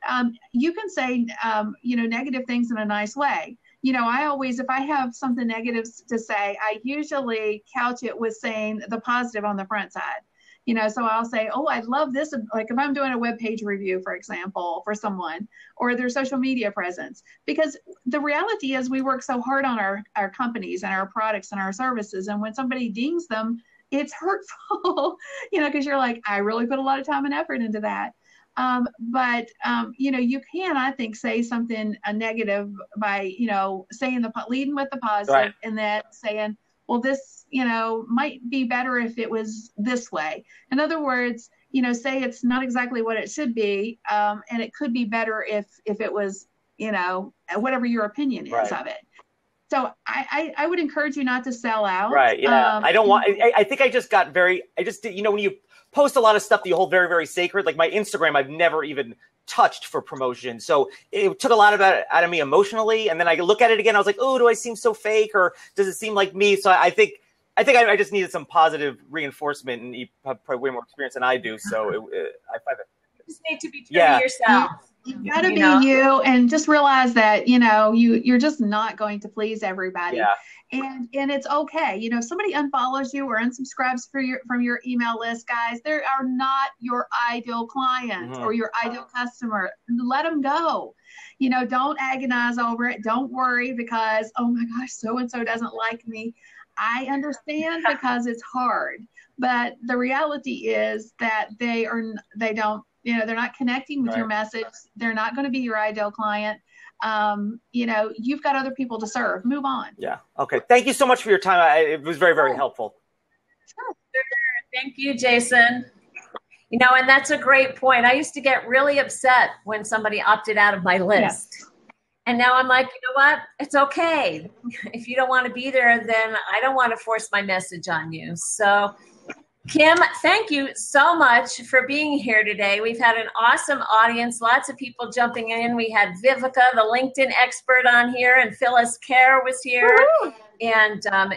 Um, you can say, um, you know, negative things in a nice way. You know, I always, if I have something negative to say, I usually couch it with saying the positive on the front side. You know, so I'll say, oh, I love this. Like if I'm doing a web page review, for example, for someone, or their social media presence, because the reality is we work so hard on our, our companies and our products and our services. And when somebody dings them, it's hurtful, you know, because you're like, I really put a lot of time and effort into that. Um, but, um, you know, you can, I think, say something a negative by, you know, saying the leading with the positive, right. And then saying, well, this, you know, might be better if it was this way. In other words, you know, say it's not exactly what it should be, um, and it could be better if if it was, you know, whatever your opinion is right. of it. So I, I, I would encourage you not to sell out. Right, yeah. Um, I don't want, I, I think I just got very, I just did, you know, when you post a lot of stuff that you hold very, very sacred, like my Instagram, I've never even touched for promotion. So it took a lot of out of me emotionally. And then I look at it again, I was like, oh, do I seem so fake? Or does it seem like me? So I think I think I, I just needed some positive reinforcement, and you have probably way more experience than I do. So it, it, I find it. You just need to be true yeah. to yourself. Yeah. You gotta be you, and just realize that, you know, you, you're just not going to please everybody. Yeah. And and it's okay. You know, if somebody unfollows you or unsubscribes for your, from your email list, guys, they are not your ideal client mm-hmm. or your ideal customer. Let them go. You know, don't agonize over it. Don't worry because, oh my gosh, so-and-so doesn't like me. I understand because it's hard. But the reality is that they are, they don't, you know, they're not connecting with right. your message. They're not going to be your ideal client. Um, you know, you've got other people to serve. Move on. Yeah. Okay. Thank you so much for your time. I, it was very, very helpful. Sure. Thank you, Jason. You know, and that's a great point. I used to get really upset when somebody opted out of my list. Yeah. And now I'm like, you know what? It's okay. If you don't want to be there, then I don't want to force my message on you. So Kim, thank you so much for being here today. We've had an awesome audience, lots of people jumping in. We had Vivica, the LinkedIn expert, on here, and Phyllis Kerr was here. Woo-hoo. And um,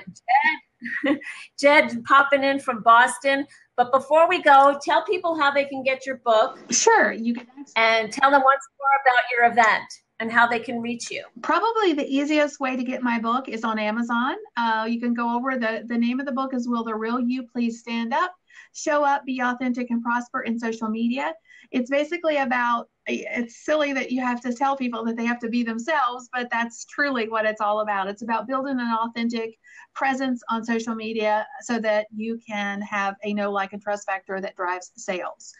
Jed, Jed popping in from Boston. But before we go, tell people how they can get your book. Sure. you can. And tell them once more about your event. and how they can reach you? Probably the easiest way to get my book is on Amazon. Uh, you can go over, the, the name of the book is Will the Real You Please Stand Up? Show Up, Be Authentic, and Prosper in Social Media. It's basically about, it's silly that you have to tell people that they have to be themselves, but that's truly what it's all about. It's about building an authentic presence on social media so that you can have a know, like, and trust factor that drives sales.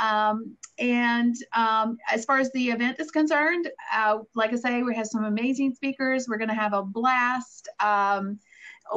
Um, and um, as far as the event is concerned, uh, like I say, we have some amazing speakers. We're going to have a blast. Um,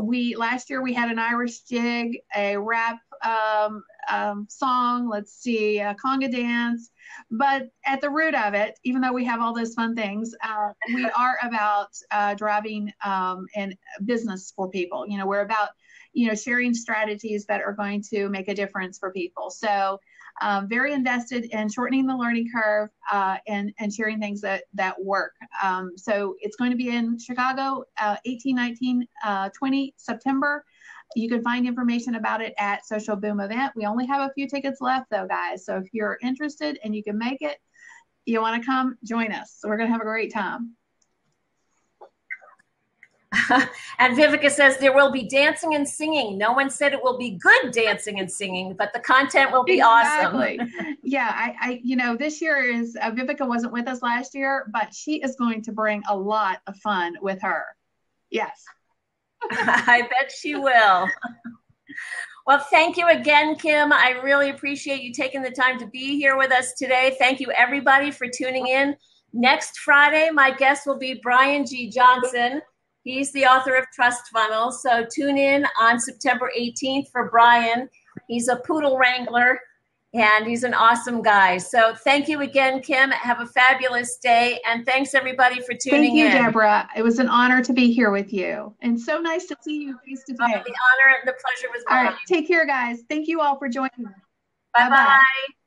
we last year we had an Irish jig, a rap um, um, song, let's see, a conga dance. But at the root of it, even though we have all those fun things, uh, we are about uh, driving um, and business for people. You know, we're about you know sharing strategies that are going to make a difference for people. So. Um, very invested in shortening the learning curve uh, and, and sharing things that, that work. Um, so it's going to be in Chicago, uh, eighteen, nineteen, twenty September. You can find information about it at Social Boom Event. We only have a few tickets left though, guys. So if you're interested and you can make it, you want to come, join us. So we're going to have a great time. And Vivica says there will be dancing and singing. No one said it will be good dancing and singing, but the content will be exactly. Awesome. Yeah, I, I, you know, this year is uh, Vivica wasn't with us last year, but she is going to bring a lot of fun with her. Yes, I bet she will. Well, thank you again, Kim. I really appreciate you taking the time to be here with us today. Thank you, everybody, for tuning in. Next Friday, my guest will be Brian G. Johnson. He's the author of Trust Funnel, so tune in on September eighteenth for Brian. He's a poodle wrangler, and he's an awesome guy. So thank you again, Kim. Have a fabulous day, and thanks, everybody, for tuning in. Thank you, in. Debra. It was an honor to be here with you, and so nice to see you face-to-face. Oh, the honor and the pleasure was mine. All right, take care, guys. Thank you all for joining us. Bye-bye. Bye-bye.